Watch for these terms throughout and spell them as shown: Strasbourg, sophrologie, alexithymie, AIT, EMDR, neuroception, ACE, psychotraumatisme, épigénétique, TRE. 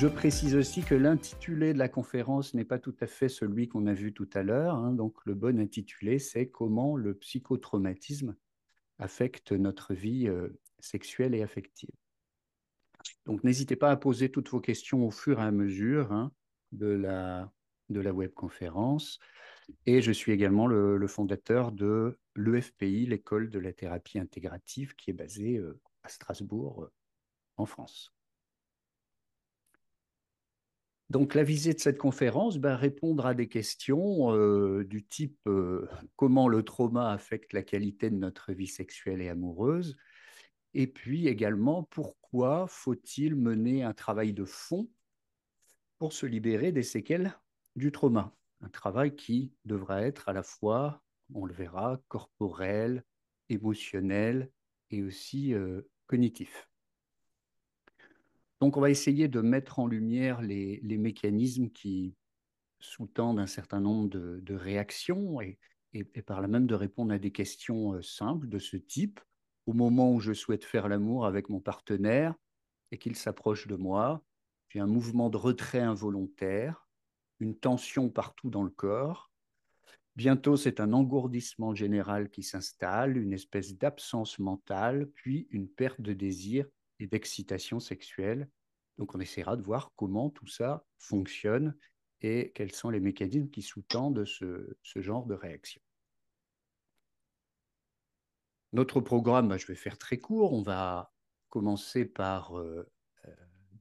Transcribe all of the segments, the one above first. Je précise aussi que l'intitulé de la conférence n'est pas tout à fait celui qu'on a vu tout à l'heure, hein. Donc, le bon intitulé, c'est « Comment le psychotraumatisme affecte notre vie sexuelle et affective ». Donc, n'hésitez pas à poser toutes vos questions au fur et à mesure hein, de la webconférence. Et je suis également le fondateur de l'EFPI, l'école de la thérapie intégrative, qui est basée à Strasbourg, en France. Donc, la visée de cette conférence, répondre à des questions du type comment le trauma affecte la qualité de notre vie sexuelle et amoureuse, et puis également pourquoi faut-il mener un travail de fond pour se libérer des séquelles du trauma. Un travail qui devra être à la fois, on le verra, corporel, émotionnel et aussi cognitif. Donc, on va essayer de mettre en lumière les mécanismes qui sous-tendent un certain nombre de réactions et par là même de répondre à des questions simples de ce type. Au moment où je souhaite faire l'amour avec mon partenaire et qu'il s'approche de moi, j'ai un mouvement de retrait involontaire, une tension partout dans le corps. Bientôt, c'est un engourdissement général qui s'installe, une espèce d'absence mentale, puis une perte de désir et d'excitation sexuelle. Donc, on essaiera de voir comment tout ça fonctionne et quels sont les mécanismes qui sous-tendent ce genre de réaction. Notre programme, je vais faire très court. On va commencer par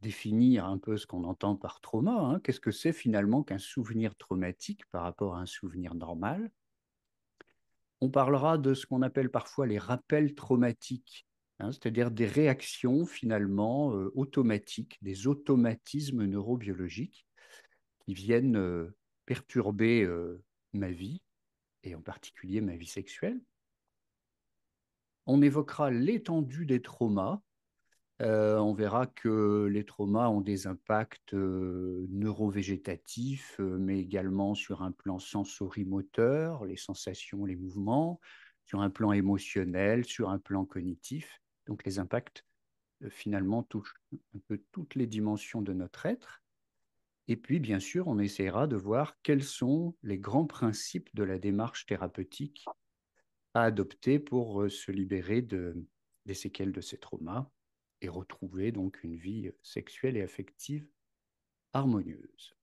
définir un peu ce qu'on entend par trauma. Hein. Qu'est-ce que c'est finalement qu'un souvenir traumatique par rapport à un souvenir normal? On parlera de ce qu'on appelle parfois les rappels traumatiques, hein, c'est-à-dire des réactions finalement automatiques, des automatismes neurobiologiques qui viennent perturber ma vie, et en particulier ma vie sexuelle. On évoquera l'étendue des traumas. On verra que les traumas ont des impacts neurovégétatifs, mais également sur un plan sensorimoteur, les sensations, les mouvements, sur un plan émotionnel, sur un plan cognitif. Donc, les impacts, finalement, touchent un peu toutes les dimensions de notre être. Et puis, bien sûr, on essaiera de voir quels sont les grands principes de la démarche thérapeutique à adopter pour se libérer des séquelles de ces traumas et retrouver donc une vie sexuelle et affective harmonieuse.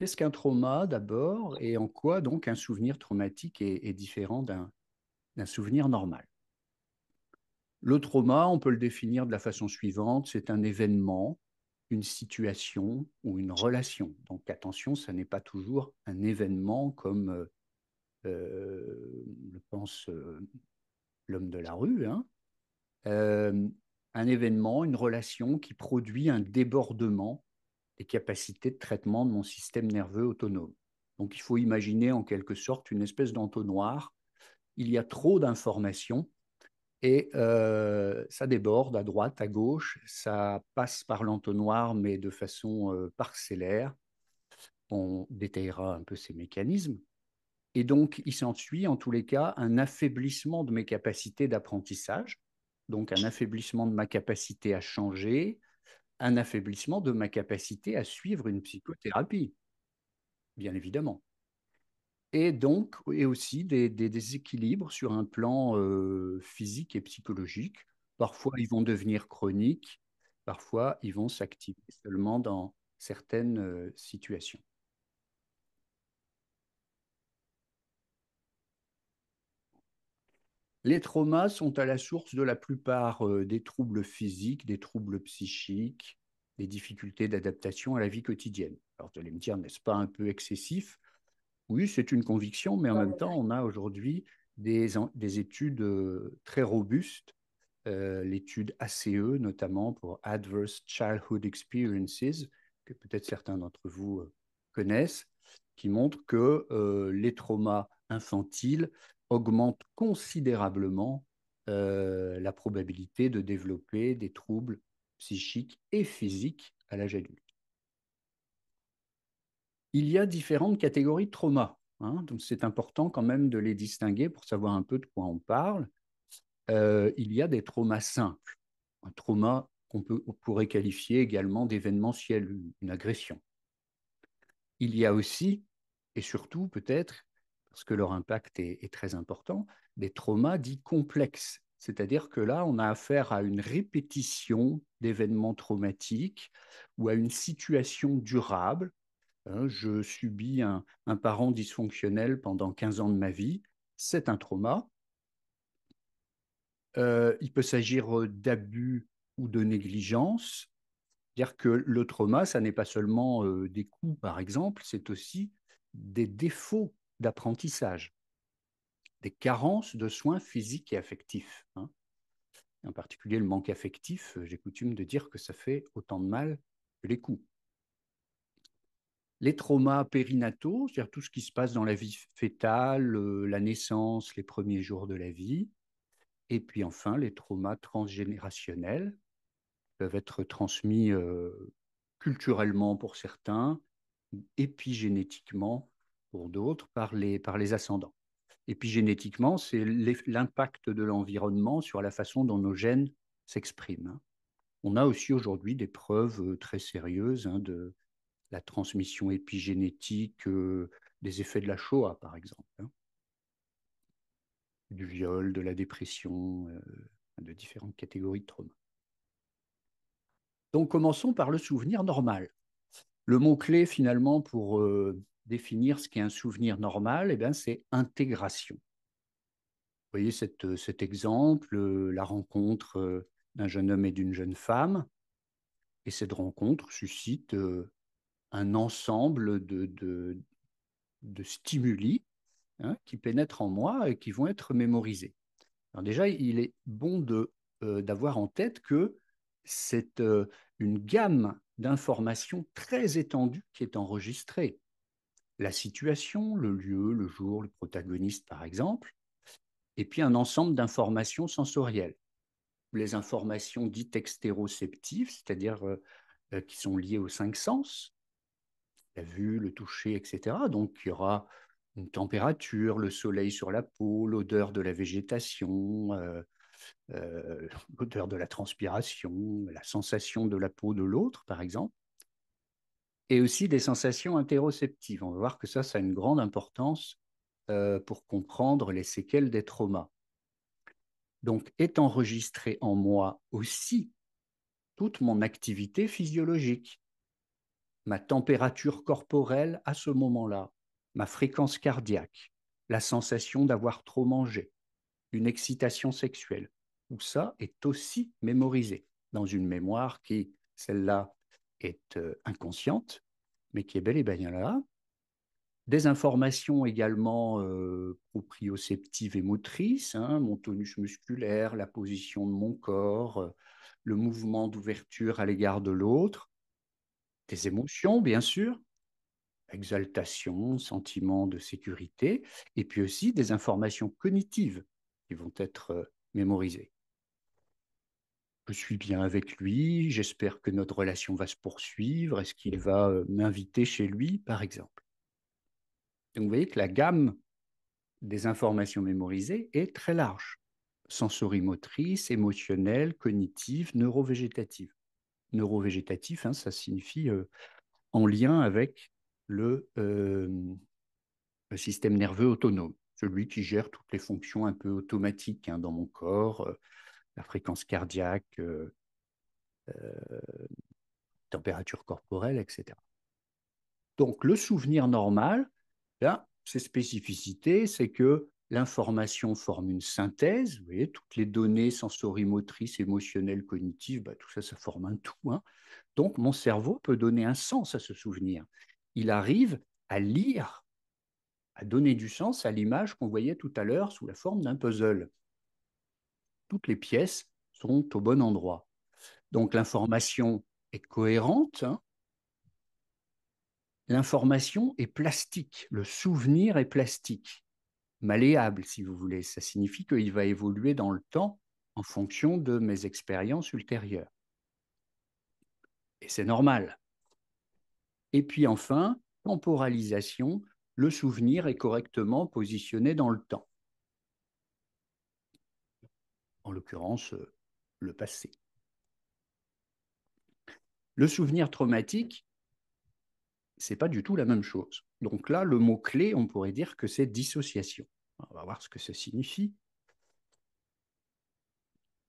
Qu'est-ce qu'un trauma d'abord, et en quoi donc un souvenir traumatique est différent d'un souvenir normal? Le trauma, on peut le définir de la façon suivante, c'est un événement, une situation ou une relation. Donc, attention, ça n'est pas toujours un événement comme le pense l'homme de la rue. Hein. Un événement, une relation qui produit un débordement des capacités de traitement de mon système nerveux autonome. Donc, il faut imaginer en quelque sorte une espèce d'entonnoir. Il y a trop d'informations. Et ça déborde à droite, à gauche, ça passe par l'entonnoir, mais de façon parcellaire. On détaillera un peu ces mécanismes. Et donc, il s'ensuit, en tous les cas, un affaiblissement de mes capacités d'apprentissage, donc un affaiblissement de ma capacité à changer, un affaiblissement de ma capacité à suivre une psychothérapie, bien évidemment. Et donc, et aussi des déséquilibres sur un plan physique et psychologique. Parfois, ils vont devenir chroniques, parfois, ils vont s'activer seulement dans certaines situations. Les traumas sont à la source de la plupart des troubles physiques, des troubles psychiques, des difficultés d'adaptation à la vie quotidienne. Alors, vous allez me dire, n'est-ce pas un peu excessif ? Oui, c'est une conviction, mais en même temps, on a aujourd'hui des études très robustes, l'étude ACE notamment pour Adverse Childhood Experiences, que peut-être certains d'entre vous connaissent, qui montre que les traumas infantiles augmentent considérablement la probabilité de développer des troubles psychiques et physiques à l'âge adulte. Il y a différentes catégories de traumas. hein, donc c'est important quand même de les distinguer pour savoir un peu de quoi on parle. Il y a des traumas simples, un trauma qu'on pourrait qualifier également d'événementiel, une agression. Il y a aussi, et surtout peut-être, parce que leur impact est très important, des traumas dits complexes. C'est-à-dire que là, on a affaire à une répétition d'événements traumatiques ou à une situation durable. Je subis un parent dysfonctionnel pendant 15 ans de ma vie, c'est un trauma. Il peut s'agir d'abus ou de négligence. C'est-à-dire que le trauma, ça n'est pas seulement des coups, par exemple, c'est aussi des défauts d'apprentissage, des carences de soins physiques et affectifs. Hein. En particulier le manque affectif, j'ai coutume de dire que ça fait autant de mal que les coups. Les traumas périnataux, c'est-à-dire tout ce qui se passe dans la vie fœtale, la naissance, les premiers jours de la vie. Et puis enfin, les traumas transgénérationnels peuvent être transmis culturellement pour certains, épigénétiquement pour d'autres, par les ascendants. Épigénétiquement, c'est l'impact de l'environnement sur la façon dont nos gènes s'expriment. On a aussi aujourd'hui des preuves très sérieuses hein, de la transmission épigénétique, des effets de la Shoah, par exemple, hein, du viol, de la dépression, de différentes catégories de traumas. Donc, commençons par le souvenir normal. Le mot-clé, finalement, pour définir ce qu'est un souvenir normal, eh c'est intégration. Vous voyez cet exemple, la rencontre d'un jeune homme et d'une jeune femme, et cette rencontre suscite un ensemble de stimuli hein, qui pénètrent en moi et qui vont être mémorisés. Alors déjà, il est bon d'avoir en tête que c'est une gamme d'informations très étendue qui est enregistrée. La situation, le lieu, le jour, le protagoniste par exemple, et puis un ensemble d'informations sensorielles. Les informations dites extéroceptives, c'est-à-dire qui sont liées aux 5 sens, la vue, le toucher, etc. Donc il y aura une température, le soleil sur la peau, l'odeur de la végétation, l'odeur de la transpiration, la sensation de la peau de l'autre par exemple. Et aussi des sensations interoceptives. On va voir que ça a une grande importance pour comprendre les séquelles des traumas. Donc, est enregistrée en moi aussi toute mon activité physiologique, ma température corporelle à ce moment-là, ma fréquence cardiaque, la sensation d'avoir trop mangé, une excitation sexuelle. Tout ça est aussi mémorisé dans une mémoire qui, celle-là, est inconsciente, mais qui est bel et bien là. Des informations également proprioceptives et motrices, hein, mon tonus musculaire, la position de mon corps, le mouvement d'ouverture à l'égard de l'autre, des émotions bien sûr, exaltation, sentiment de sécurité, et puis aussi des informations cognitives qui vont être mémorisées. Je suis bien avec lui, j'espère que notre relation va se poursuivre, est-ce qu'il va m'inviter chez lui, par exemple. Donc vous voyez que la gamme des informations mémorisées est très large, sensorimotrice, émotionnelle, cognitive, neurovégétative. Neurovégétatif, hein, ça signifie en lien avec le système nerveux autonome, celui qui gère toutes les fonctions un peu automatiques hein, dans mon corps, la fréquence cardiaque, température corporelle, etc. Donc, le souvenir normal, là, ses spécificités, c'est que l'information forme une synthèse. Vous voyez, toutes les données sensorimotrices, émotionnelles, cognitives, bah, tout ça, ça forme un tout. Hein. Donc, mon cerveau peut donner un sens à ce souvenir. Il arrive à lire, à donner du sens à l'image qu'on voyait tout à l'heure sous la forme d'un puzzle. Toutes les pièces sont au bon endroit. Donc l'information est cohérente, hein. L'information est plastique, le souvenir est plastique, malléable si vous voulez. Ça signifie qu'il va évoluer dans le temps en fonction de mes expériences ultérieures. Et c'est normal. Et puis enfin, temporalisation, le souvenir est correctement positionné dans le temps. En l'occurrence, le passé. Le souvenir traumatique, ce n'est pas du tout la même chose. Donc là, le mot-clé, on pourrait dire que c'est dissociation. On va voir ce que ça signifie.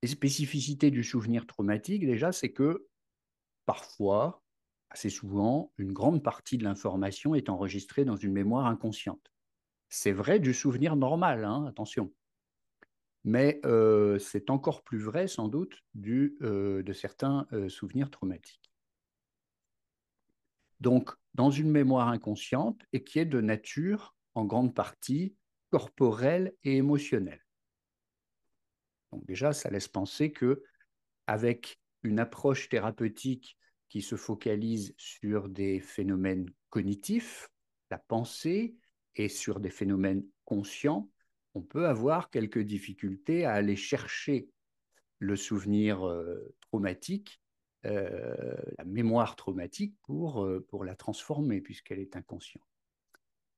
Les spécificités du souvenir traumatique, déjà, c'est que parfois, assez souvent, une grande partie de l'information est enregistrée dans une mémoire inconsciente. C'est vrai du souvenir normal, hein, attention. Mais c'est encore plus vrai, sans doute, de certains souvenirs traumatiques. Donc, dans une mémoire inconsciente et qui est de nature, en grande partie, corporelle et émotionnelle. Donc déjà, ça laisse penser qu'avec une approche thérapeutique qui se focalise sur des phénomènes cognitifs, la pensée, et sur des phénomènes conscients, on peut avoir quelques difficultés à aller chercher le souvenir traumatique, la mémoire traumatique pour la transformer puisqu'elle est inconsciente.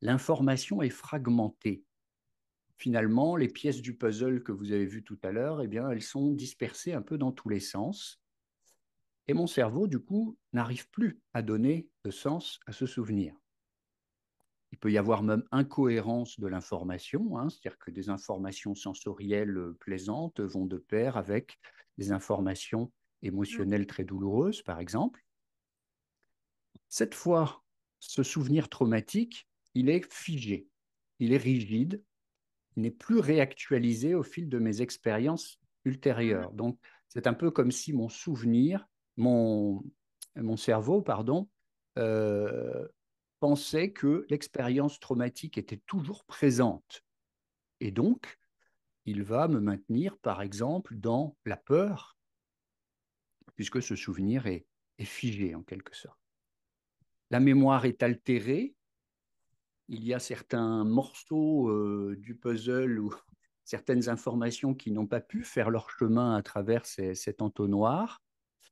L'information est fragmentée. Finalement, les pièces du puzzle que vous avez vues tout à l'heure, eh bien, elles sont dispersées un peu dans tous les sens. Et mon cerveau, du coup, n'arrive plus à donner de sens à ce souvenir. Il peut y avoir même incohérence de l'information, hein, c'est-à-dire que des informations sensorielles plaisantes vont de pair avec des informations émotionnelles très douloureuses, par exemple. Cette fois, ce souvenir traumatique, il est figé, il est rigide, il n'est plus réactualisé au fil de mes expériences ultérieures. Donc, c'est un peu comme si mon souvenir, mon cerveau, pardon, pensait que l'expérience traumatique était toujours présente. Et donc, il va me maintenir, par exemple, dans la peur, puisque ce souvenir est figé, en quelque sorte. La mémoire est altérée. Il y a certains morceaux du puzzle ou certaines informations qui n'ont pas pu faire leur chemin à travers cet entonnoir.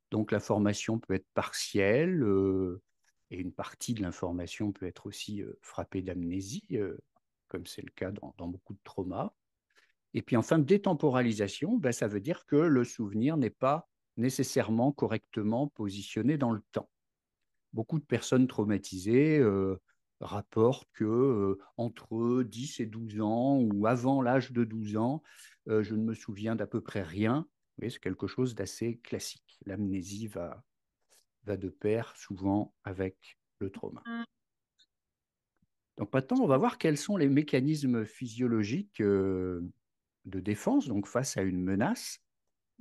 Donc, la formation peut être partielle et une partie de l'information peut être aussi frappée d'amnésie, comme c'est le cas dans beaucoup de traumas. Et puis, enfin, détemporalisation, ben, ça veut dire que le souvenir n'est pas nécessairement correctement positionné dans le temps. Beaucoup de personnes traumatisées rapportent que entre 10 et 12 ans ou avant l'âge de 12 ans, je ne me souviens d'à peu près rien. Mais c'est quelque chose d'assez classique. L'amnésie va de pair souvent avec le trauma. Donc maintenant, on va voir quels sont les mécanismes physiologiques de défense donc face à une menace.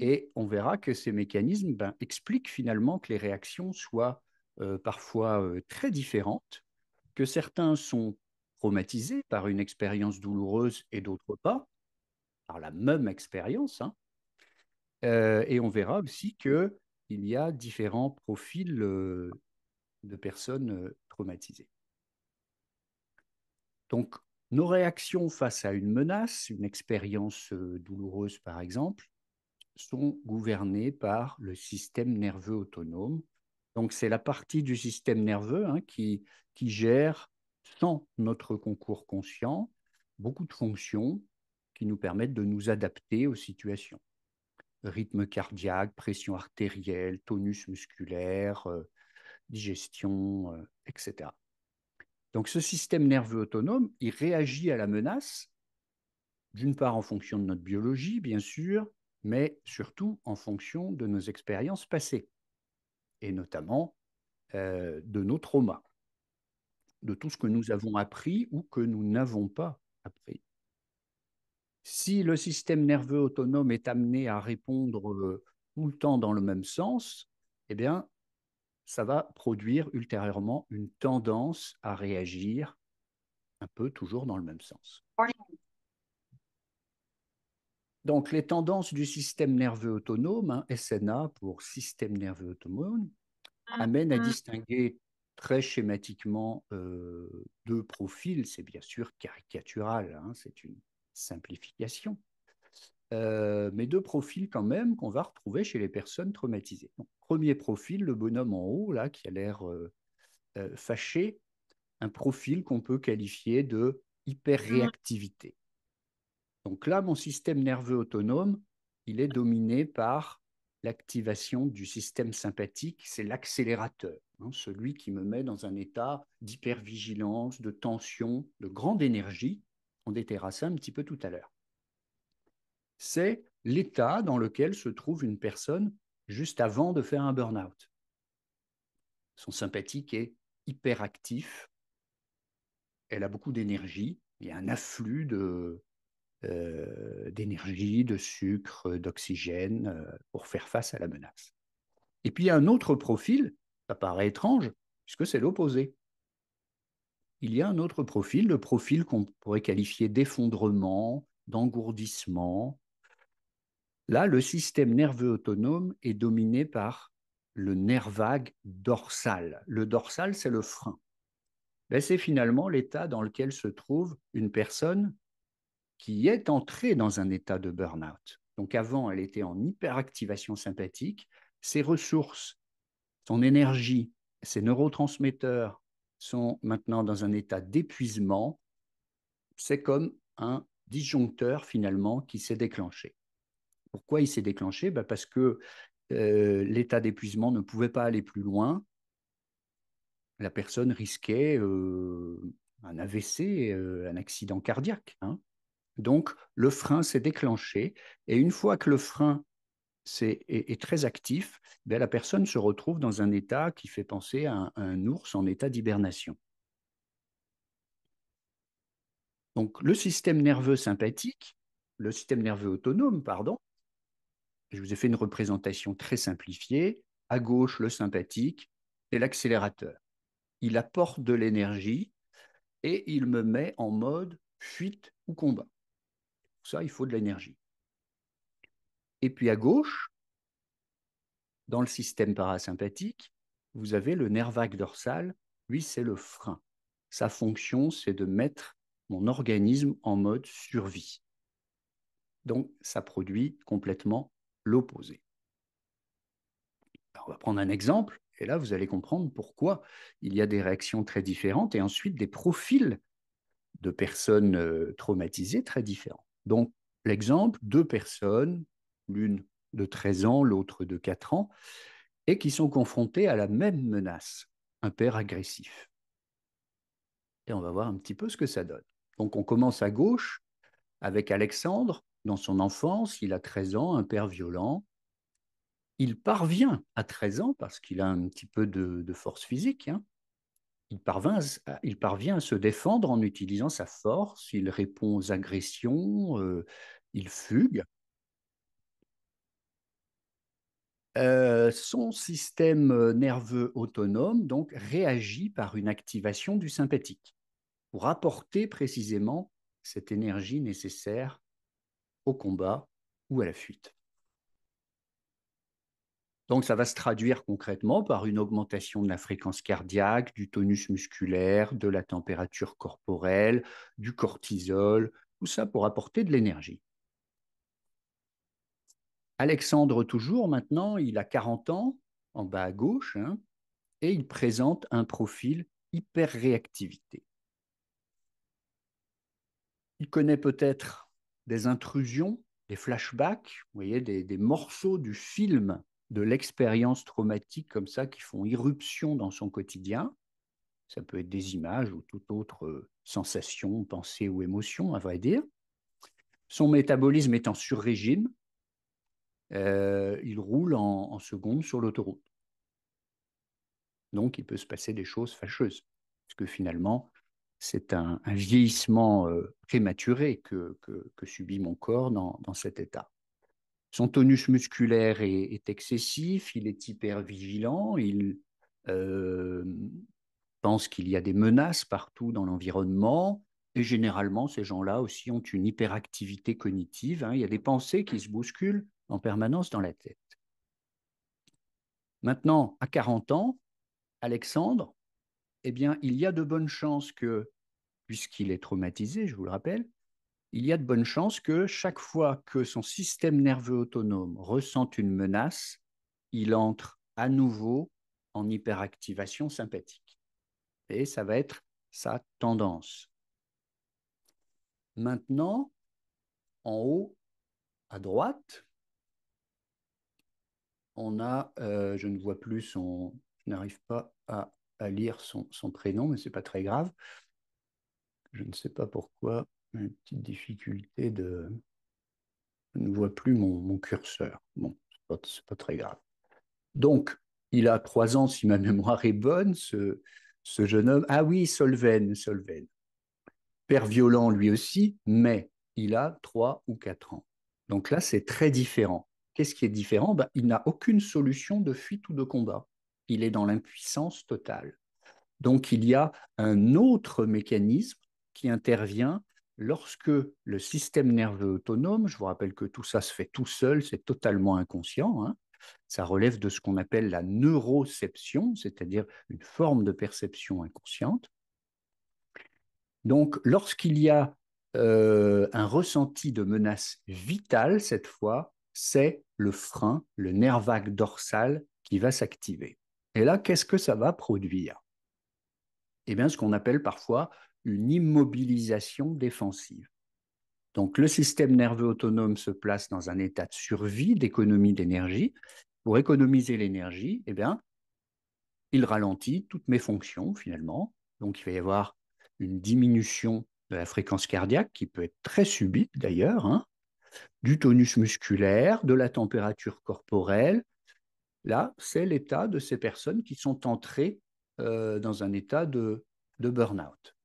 Et on verra que ces mécanismes expliquent finalement que les réactions soient parfois très différentes, que certains sont traumatisés par une expérience douloureuse et d'autres pas, par la même expérience. Hein. Et on verra aussi qu'il y a différents profils de personnes traumatisées. Donc, nos réactions face à une menace, une expérience douloureuse par exemple, sont gouvernées par le système nerveux autonome. Donc, c'est la partie du système nerveux hein, qui gère, sans notre concours conscient, beaucoup de fonctions qui nous permettent de nous adapter aux situations. Rythme cardiaque, pression artérielle, tonus musculaire, digestion, etc. Donc, ce système nerveux autonome, il réagit à la menace, d'une part en fonction de notre biologie, bien sûr, mais surtout en fonction de nos expériences passées, et notamment de nos traumas, de tout ce que nous avons appris ou que nous n'avons pas appris. Si le système nerveux autonome est amené à répondre tout le temps dans le même sens, eh bien, ça va produire ultérieurement une tendance à réagir un peu toujours dans le même sens. Donc, les tendances du système nerveux autonome, hein, SNA pour système nerveux autonome, amènent à distinguer très schématiquement deux profils. C'est bien sûr caricatural, hein, c'est une simplification, mais deux profils quand même qu'on va retrouver chez les personnes traumatisées. Donc, premier profil, le bonhomme en haut, là, qui a l'air fâché, un profil qu'on peut qualifier de hyperréactivité. Donc là, mon système nerveux autonome, il est dominé par l'activation du système sympathique, c'est l'accélérateur, hein, celui qui me met dans un état d'hypervigilance, de tension, de grande énergie. On déterra ça un petit peu tout à l'heure. C'est l'état dans lequel se trouve une personne juste avant de faire un burn-out. Son sympathique est hyperactif, elle a beaucoup d'énergie, il y a un afflux d'énergie, de sucre, d'oxygène pour faire face à la menace. Et puis il y a un autre profil, ça paraît étrange, puisque c'est l'opposé. Il y a un autre profil, le profil qu'on pourrait qualifier d'effondrement, d'engourdissement. Là, le système nerveux autonome est dominé par le nerf vague dorsal. Le dorsal, c'est le frein. Ben, c'est finalement l'état dans lequel se trouve une personne qui est entrée dans un état de burn-out. Donc avant, elle était en hyperactivation sympathique. Ses ressources, son énergie, ses neurotransmetteurs sont maintenant dans un état d'épuisement. C'est comme un disjoncteur finalement qui s'est déclenché. Pourquoi il s'est déclenché? Ben parce que l'état d'épuisement ne pouvait pas aller plus loin. La personne risquait un AVC, un accident cardiaque, hein. Donc, le frein s'est déclenché et une fois que le frein est très actif, ben, la personne se retrouve dans un état qui fait penser à un ours en état d'hibernation. Donc, le système nerveux sympathique, le système nerveux autonome, pardon, je vous ai fait une représentation très simplifiée. À gauche, le sympathique, c'est l'accélérateur. Il apporte de l'énergie et il me met en mode fuite ou combat. Pour ça, il faut de l'énergie. Et puis à gauche, dans le système parasympathique, vous avez le nerf vague dorsal. Lui, c'est le frein. Sa fonction, c'est de mettre mon organisme en mode survie. Donc, ça produit complètement l'opposé. On va prendre un exemple, et là, vous allez comprendre pourquoi il y a des réactions très différentes et ensuite des profils de personnes traumatisées très différents. Donc, l'exemple, deux personnes, l'une de 13 ans, l'autre de 4 ans, et qui sont confrontées à la même menace, un père agressif. Et on va voir un petit peu ce que ça donne. Donc, on commence à gauche avec Alexandre. Dans son enfance, il a 13 ans, un père violent. Il parvient à 13 ans, parce qu'il a un petit peu de force physique, hein. Il parvient à se défendre en utilisant sa force, il répond aux agressions, il fugue. Son système nerveux autonome donc réagit par une activation du sympathique pour apporter précisément cette énergie nécessaire au combat ou à la fuite. Donc, ça va se traduire concrètement par une augmentation de la fréquence cardiaque, du tonus musculaire, de la température corporelle, du cortisol, tout ça pour apporter de l'énergie. Alexandre, toujours maintenant, il a 40 ans, en bas à gauche, hein, et il présente un profil hyperréactivité. Il connaît peut-être des intrusions, des flashbacks, vous voyez, des morceaux du film de l'expérience traumatique comme ça qui font irruption dans son quotidien. Ça peut être des images ou toute autre sensation, pensée ou émotion, à vrai dire. Son métabolisme est en sur-régime. Il roule en seconde sur l'autoroute. Donc, il peut se passer des choses fâcheuses, parce que finalement, c'est un vieillissement prématuré que subit mon corps dans cet état. Son tonus musculaire est excessif, il est hypervigilant, il pense qu'il y a des menaces partout dans l'environnement. Et généralement, ces gens-là aussi ont une hyperactivité cognitive, hein. Il y a des pensées qui se bousculent en permanence dans la tête. Maintenant, à 40 ans, Alexandre, eh bien, il y a de bonnes chances que, puisqu'il est traumatisé, je vous le rappelle, il y a de bonnes chances que chaque fois que son système nerveux autonome ressente une menace, il entre à nouveau en hyperactivation sympathique. Et ça va être sa tendance. Maintenant, en haut à droite, on a, je ne vois plus son, je n'arrive pas à lire son prénom, mais ce n'est pas très grave. Je ne sais pas pourquoi, une petite difficulté de... Je ne vois plus mon curseur. Bon, c'est pas très grave. Donc, il a 3 ans, si ma mémoire est bonne, ce jeune homme. Ah oui, Solven. Père violent lui aussi, mais il a 3 ou 4 ans. Donc là, c'est très différent. Qu'est-ce qui est différent? Ben, il n'a aucune solution de fuite ou de combat. Il est dans l'impuissance totale. Donc, il y a un autre mécanisme qui intervient lorsque le système nerveux autonome, je vous rappelle que tout ça se fait tout seul, c'est totalement inconscient, hein, ça relève de ce qu'on appelle la neuroception, c'est-à-dire une forme de perception inconsciente. Donc, lorsqu'il y a un ressenti de menace vitale, cette fois, c'est le frein, le nerf vague dorsal qui va s'activer. Et là, qu'est-ce que ça va produire? Eh bien, ce qu'on appelle parfois une immobilisation défensive. Donc, le système nerveux autonome se place dans un état de survie, d'économie d'énergie. Pour économiser l'énergie, eh bien, il ralentit toutes mes fonctions, finalement. Donc, il va y avoir une diminution de la fréquence cardiaque, qui peut être très subite, d'ailleurs, hein, du tonus musculaire, de la température corporelle. Là, c'est l'état de ces personnes qui sont entrées dans un état de burn-out.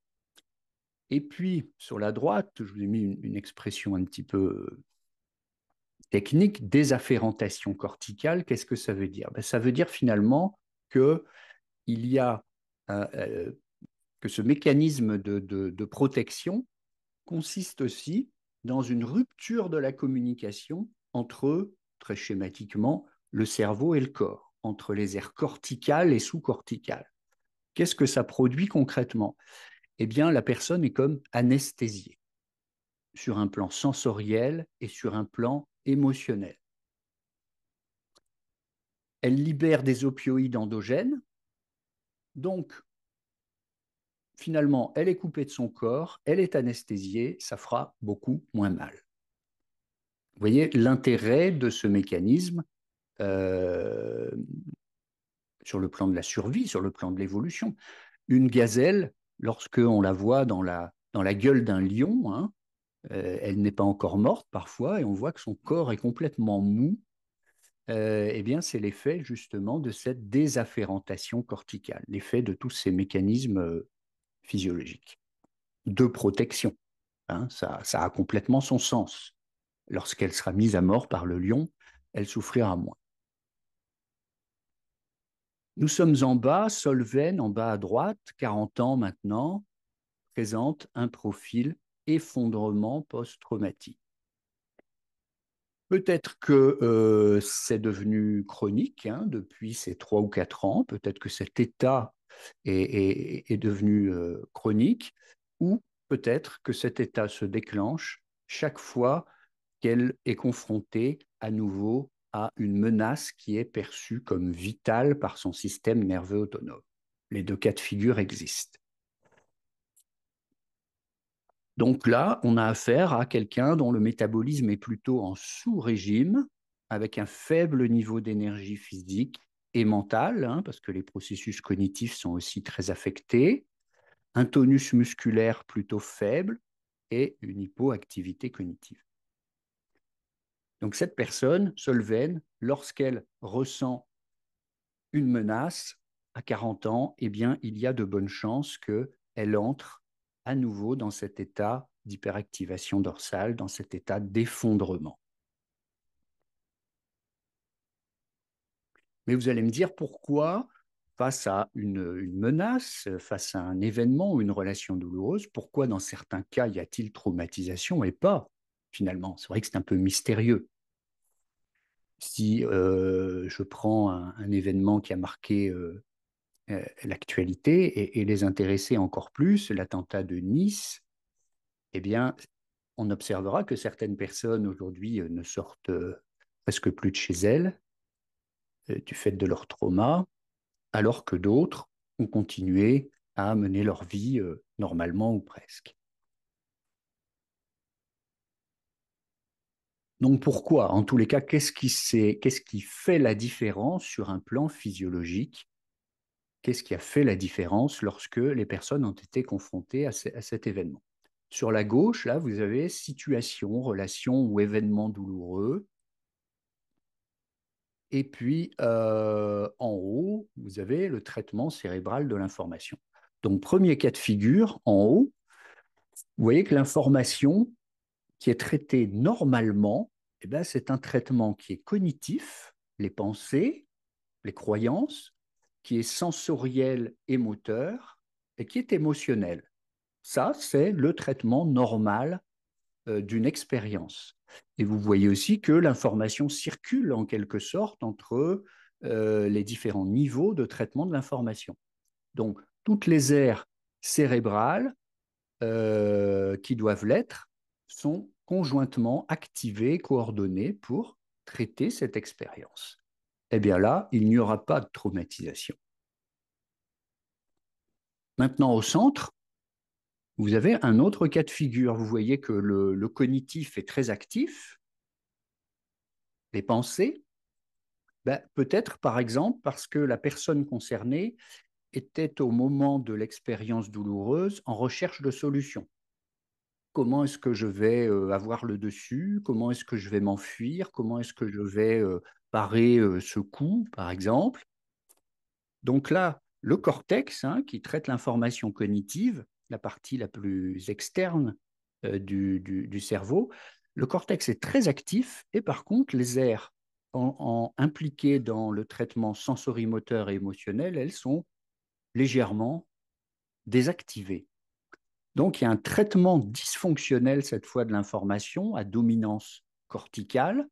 Et puis, sur la droite, je vous ai mis une expression un petit peu technique, désafférentation corticale. Qu'est-ce que ça veut dire? Ben, ça veut dire finalement que ce mécanisme de protection consiste aussi dans une rupture de la communication entre, très schématiquement, le cerveau et le corps, entre les aires corticales et sous-corticales. Qu'est-ce que ça produit concrètement? Eh bien, la personne est comme anesthésiée sur un plan sensoriel et sur un plan émotionnel. Elle libère des opioïdes endogènes. Donc, finalement, elle est coupée de son corps, elle est anesthésiée, ça fera beaucoup moins mal. Vous voyez l'intérêt de ce mécanisme sur le plan de la survie, sur le plan de l'évolution. Une gazelle, lorsqu'on la voit dans la gueule d'un lion, hein, elle n'est pas encore morte parfois, et on voit que son corps est complètement mou, eh bien c'est l'effet justement de cette désafférentation corticale, l'effet de tous ces mécanismes physiologiques de protection. Hein, ça a complètement son sens. Lorsqu'elle sera mise à mort par le lion, elle souffrira moins. Nous sommes en bas, Solven, en bas à droite, 40 ans maintenant, présente un profil effondrement post-traumatique. Peut-être que c'est devenu chronique hein, depuis ces 3 ou 4 ans, peut-être que cet état est devenu chronique, ou peut-être que cet état se déclenche chaque fois qu'elle est confrontée à nouveau à une menace qui est perçue comme vitale par son système nerveux autonome. Les 2 cas de figure existent. Donc là, on a affaire à quelqu'un dont le métabolisme est plutôt en sous-régime, avec un faible niveau d'énergie physique et mentale, hein, parce que les processus cognitifs sont aussi très affectés, un tonus musculaire plutôt faible et une hypoactivité cognitive. Donc cette personne, Solven, lorsqu'elle ressent une menace à 40 ans, eh bien, il y a de bonnes chances qu'elle entre à nouveau dans cet état d'hyperactivation dorsale, dans cet état d'effondrement. Mais vous allez me dire pourquoi, face à une menace, face à un événement ou une relation douloureuse, pourquoi dans certains cas y a-t-il traumatisation et pas finalement, c'est vrai que c'est un peu mystérieux. Si je prends un événement qui a marqué l'actualité et les intéressés encore plus, l'attentat de Nice, eh bien, on observera que certaines personnes aujourd'hui ne sortent presque plus de chez elles du fait de leur trauma, alors que d'autres ont continué à mener leur vie normalement ou presque. Donc pourquoi? En tous les cas, qu'est-ce qui fait la différence sur un plan physiologique? Qu'est-ce qui a fait la différence lorsque les personnes ont été confrontées à cet événement? Sur la gauche, là, vous avez situation, relation ou événement douloureux. Et puis, en haut, vous avez le traitement cérébral de l'information. Donc, premier cas de figure, en haut, vous voyez que l'information qui est traitée normalement, eh bien, c'est un traitement qui est cognitif, les pensées, les croyances, qui est sensoriel et moteur, et qui est émotionnel. Ça, c'est le traitement normal d'une expérience. Et vous voyez aussi que l'information circule en quelque sorte entre les différents niveaux de traitement de l'information. Donc, toutes les aires cérébrales qui doivent l'être sont conjointement activées, coordonnées pour traiter cette expérience. Eh bien là, il n'y aura pas de traumatisation. Maintenant, au centre, vous avez un autre cas de figure. Vous voyez que le cognitif est très actif, les pensées, ben, peut-être par exemple parce que la personne concernée était au moment de l'expérience douloureuse en recherche de solutions. Comment est-ce que je vais avoir le dessus? Comment est-ce que je vais m'enfuir? Comment est-ce que je vais parer ce coup, par exemple? Donc là, le cortex, hein, qui traite l'information cognitive, la partie la plus externe du cerveau, le cortex est très actif et par contre, les aires impliquées dans le traitement sensorimoteur et émotionnel, elles sont légèrement désactivées. Donc, il y a un traitement dysfonctionnel cette fois de l'information à dominance corticale.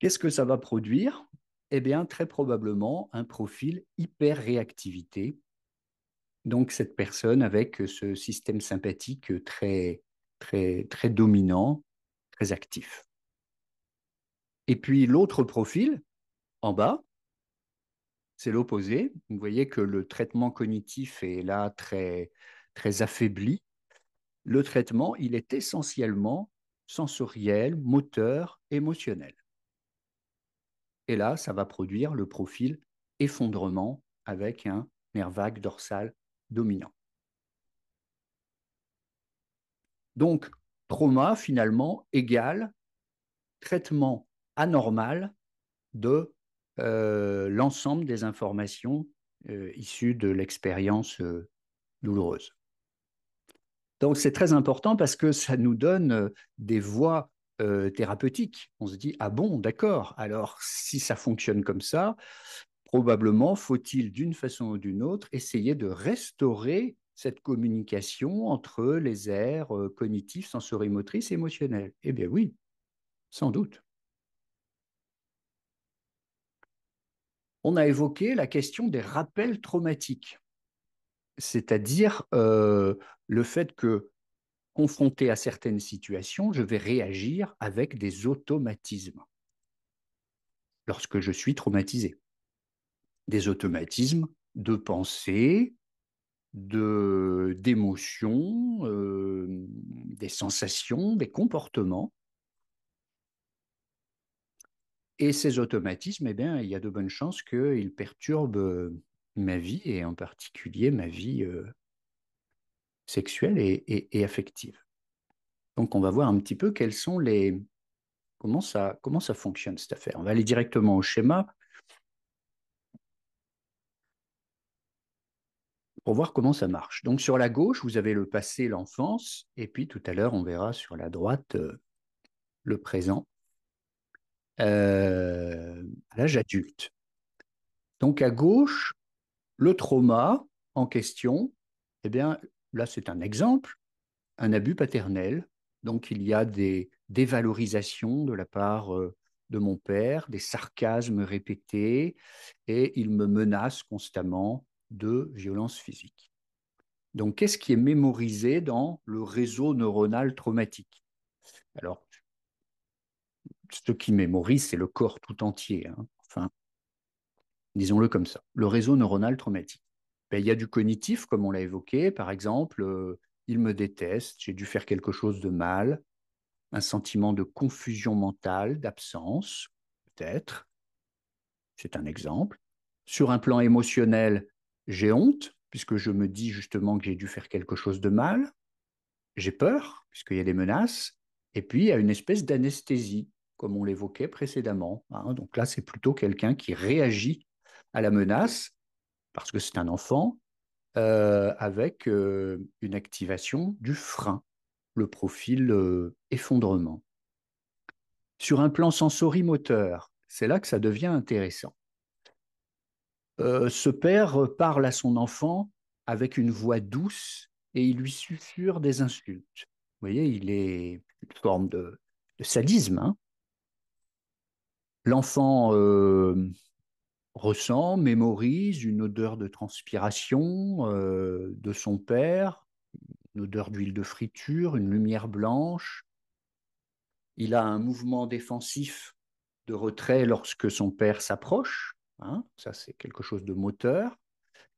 Qu'est-ce que ça va produire? Eh bien, très probablement un profil hyperréactivité. Donc, cette personne avec ce système sympathique très, très, très dominant, très actif. Et puis, l'autre profil, en bas, c'est l'opposé. Vous voyez que le traitement cognitif est là très, très affaibli. Le traitement, il est essentiellement sensoriel, moteur, émotionnel. Et là, ça va produire le profil effondrement avec un nerf vague dorsal dominant. Donc, trauma finalement égale traitement anormal de l'ensemble des informations issues de l'expérience douloureuse. Donc, c'est très important parce que ça nous donne des voies thérapeutiques. On se dit, ah bon, d'accord, alors si ça fonctionne comme ça, probablement faut-il d'une façon ou d'une autre essayer de restaurer cette communication entre les aires cognitives, sensorimotrices, émotionnelles. Eh bien oui, sans doute. On a évoqué la question des rappels traumatiques, c'est-à-dire le fait que, confronté à certaines situations, je vais réagir avec des automatismes lorsque je suis traumatisé. Des automatismes de pensée, d'émotions, des sensations, des comportements. Et ces automatismes, eh bien, il y a de bonnes chances qu'ils perturbent ma vie, et en particulier ma vie sexuelle et affective. Donc, on va voir un petit peu quels sont les... Comment ça fonctionne, cette affaire. On va aller directement au schéma pour voir comment ça marche. Donc, sur la gauche, vous avez le passé, l'enfance, et puis tout à l'heure, on verra sur la droite le présent, à l'âge adulte. Donc, à gauche, le trauma en question, eh bien, là, c'est un exemple, un abus paternel. Donc, il y a des dévalorisations de la part de mon père, des sarcasmes répétés, et il me menace constamment de violence physique. Donc, qu'est-ce qui est mémorisé dans le réseau neuronal traumatique? Alors, ce qui mémorise, c'est le corps tout entier, hein. Enfin, disons-le comme ça, le réseau neuronal traumatique. ben, y a du cognitif, comme on l'a évoqué, par exemple, il me déteste, j'ai dû faire quelque chose de mal, un sentiment de confusion mentale, d'absence, peut-être, c'est un exemple. Sur un plan émotionnel, j'ai honte, puisque je me dis justement que j'ai dû faire quelque chose de mal, j'ai peur, puisqu'il y a des menaces, et puis il y a une espèce d'anesthésie, comme on l'évoquait précédemment. Hein. Donc là, c'est plutôt quelqu'un qui réagit à la menace, parce que c'est un enfant, avec une activation du frein, le profil effondrement. Sur un plan sensorimoteur, c'est là que ça devient intéressant. Ce père parle à son enfant avec une voix douce et il lui susurre des insultes. Vous voyez, il est une forme de sadisme. Hein. L'enfant ressent, mémorise une odeur de transpiration de son père, une odeur d'huile de friture, une lumière blanche. Il a un mouvement défensif de retrait lorsque son père s'approche. Hein, ça, c'est quelque chose de moteur.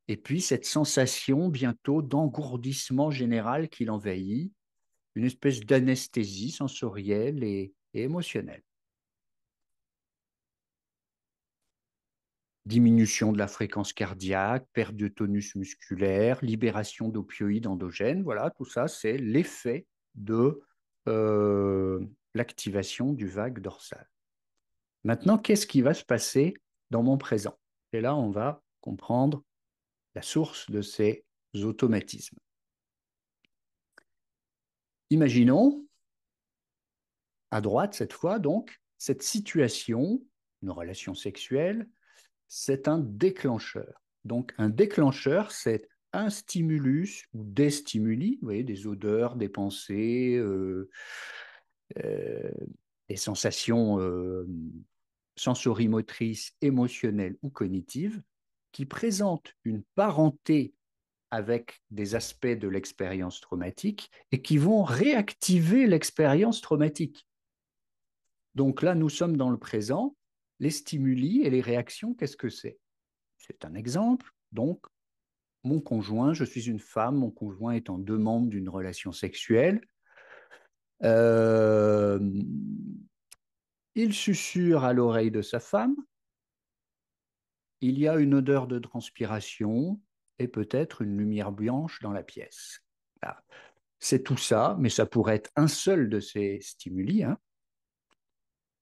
Et puis, cette sensation bientôt d'engourdissement général qui l'envahit, une espèce d'anesthésie sensorielle et émotionnelle. Diminution de la fréquence cardiaque, perte de tonus musculaire, libération d'opioïdes endogènes, voilà, tout ça, c'est l'effet de l'activation du vague dorsal. Maintenant, qu'est-ce qui va se passer dans mon présent? Et là, on va comprendre la source de ces automatismes. Imaginons, à droite cette fois, donc, cette situation, une relation sexuelle, c'est un déclencheur. Donc, un déclencheur, c'est un stimulus ou des stimuli, vous voyez, des odeurs, des pensées, des sensations sensorimotrices, émotionnelles ou cognitives, qui présentent une parenté avec des aspects de l'expérience traumatique et qui vont réactiver l'expérience traumatique. Donc là, nous sommes dans le présent. Les stimuli et les réactions, qu'est-ce que c'est? C'est un exemple. Donc, mon conjoint, je suis une femme, mon conjoint est en demande d'une relation sexuelle. Il susurre à l'oreille de sa femme. Il y a une odeur de transpiration et peut-être une lumière blanche dans la pièce. Voilà. C'est tout ça, mais ça pourrait être un seul de ces stimuli. Hein.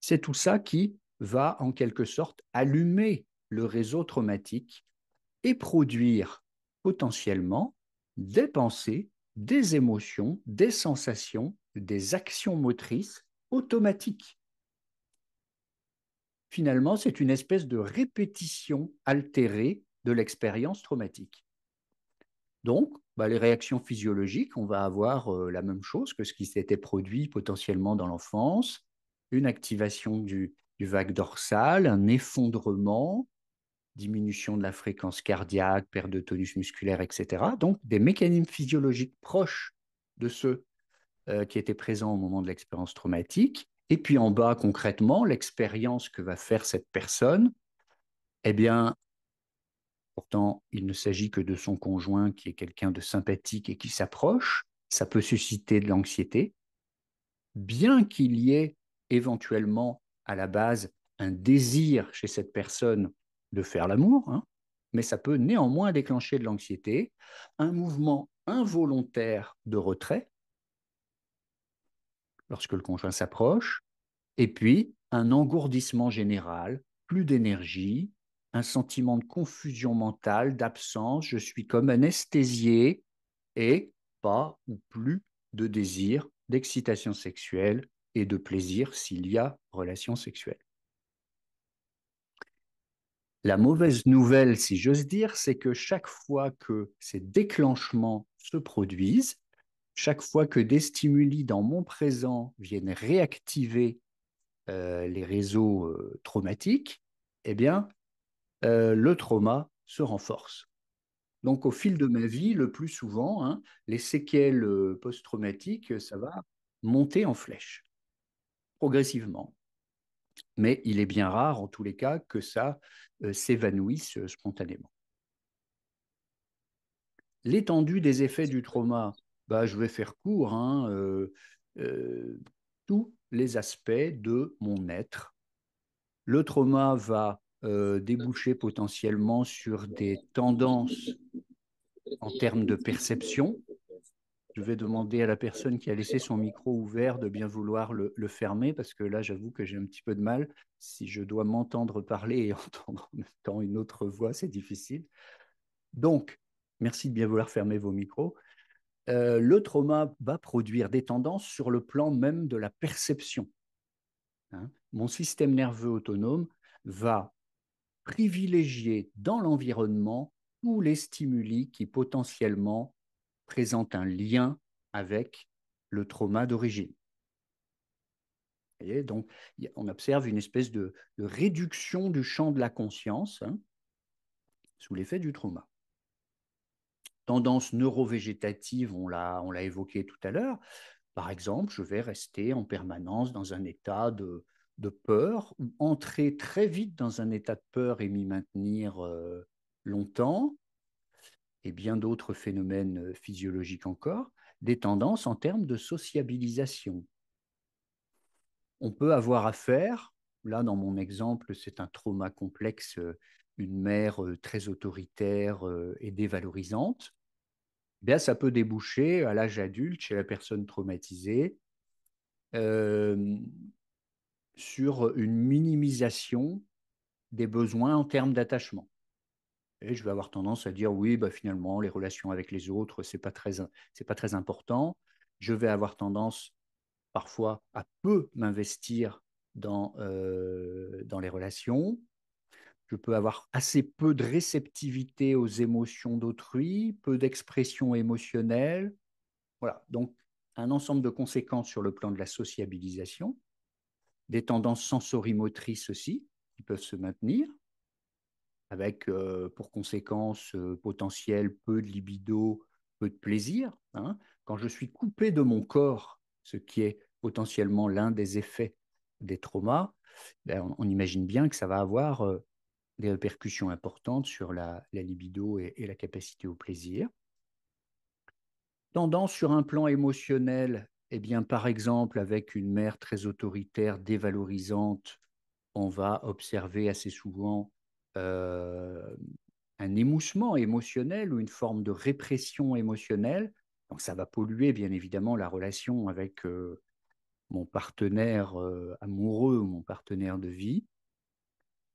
C'est tout ça qui va en quelque sorte allumer le réseau traumatique et produire potentiellement des pensées, des émotions, des sensations, des actions motrices automatiques. Finalement, c'est une espèce de répétition altérée de l'expérience traumatique. Donc, bah, les réactions physiologiques, on va avoir la même chose que ce qui s'était produit potentiellement dans l'enfance, une activation du vague dorsal, un effondrement, diminution de la fréquence cardiaque, perte de tonus musculaire, etc. Donc, des mécanismes physiologiques proches de ceux qui étaient présents au moment de l'expérience traumatique. Et puis en bas, concrètement, l'expérience que va faire cette personne, eh bien, pourtant, il ne s'agit que de son conjoint qui est quelqu'un de sympathique et qui s'approche, ça peut susciter de l'anxiété, bien qu'il y ait éventuellement à la base un désir chez cette personne de faire l'amour, hein, mais ça peut néanmoins déclencher de l'anxiété, un mouvement involontaire de retrait, lorsque le conjoint s'approche, et puis un engourdissement général, plus d'énergie, un sentiment de confusion mentale, d'absence, je suis comme anesthésié, et pas ou plus de désir, d'excitation sexuelle et de plaisir s'il y a relation sexuelle. La mauvaise nouvelle, si j'ose dire, c'est que chaque fois que ces déclenchements se produisent, chaque fois que des stimuli dans mon présent viennent réactiver les réseaux traumatiques, eh bien, le trauma se renforce. Donc, au fil de ma vie, le plus souvent, hein, les séquelles post-traumatiques, ça va monter en flèche, progressivement. Mais il est bien rare, en tous les cas, que ça s'évanouisse spontanément. L'étendue des effets du trauma, bah, je vais faire court, hein, tous les aspects de mon être. Le trauma va déboucher potentiellement sur des tendances en termes de perception. Je vais demander à la personne qui a laissé son micro ouvert de bien vouloir le fermer, parce que là, j'avoue que j'ai un petit peu de mal. Si je dois m'entendre parler et entendre en même temps une autre voix, c'est difficile. Donc, merci de bien vouloir fermer vos micros. Le trauma va produire des tendances sur le plan même de la perception. Hein, mon système nerveux autonome va privilégier dans l'environnement tous les stimuli qui potentiellement présentent un lien avec le trauma d'origine. Vous voyez, donc, on observe une espèce de réduction du champ de la conscience, hein, sous l'effet du trauma. Tendance neurovégétative, on l'a évoqué tout à l'heure. Par exemple, je vais rester en permanence dans un état de peur, ou entrer très vite dans un état de peur et m'y maintenir longtemps, et bien d'autres phénomènes physiologiques encore, des tendances en termes de sociabilisation. On peut avoir affaire, là dans mon exemple, c'est un trauma complexe, une mère très autoritaire et dévalorisante. Bien, ça peut déboucher à l'âge adulte, chez la personne traumatisée, sur une minimisation des besoins en termes d'attachement. Et je vais avoir tendance à dire, oui, bah, finalement, les relations avec les autres, ce n'est pas très important. Je vais avoir tendance parfois à peu m'investir dans les relations. Je peux avoir assez peu de réceptivité aux émotions d'autrui, peu d'expression émotionnelle. Voilà, donc un ensemble de conséquences sur le plan de la sociabilisation, des tendances sensorimotrices aussi, qui peuvent se maintenir, avec pour conséquence potentielle peu de libido, peu de plaisir. Hein. Quand je suis coupé de mon corps, ce qui est potentiellement l'un des effets des traumas, ben, on imagine bien que ça va avoir... des répercussions importantes sur la libido et la capacité au plaisir. Tendance sur un plan émotionnel, eh bien, par exemple, avec une mère très autoritaire, dévalorisante, on va observer assez souvent un émoussement émotionnel ou une forme de répression émotionnelle. Donc, ça va polluer, bien évidemment, la relation avec mon partenaire amoureux ou mon partenaire de vie.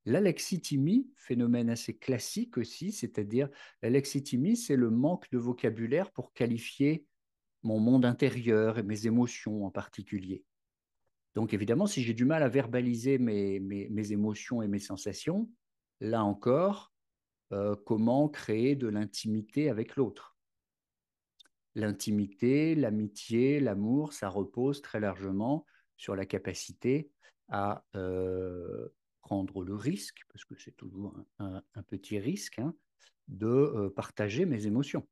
L'alexithymie, phénomène assez classique aussi, c'est-à-dire l'alexithymie, c'est le manque de vocabulaire pour qualifier mon monde intérieur et mes émotions en particulier. Donc évidemment, si j'ai du mal à verbaliser mes émotions et mes sensations, là encore, comment créer de l'intimité avec l'autre? L'intimité, l'amitié, l'amour, ça repose très largement sur la capacité à... prendre le risque, parce que c'est toujours un petit risque, hein, de partager mes émotions.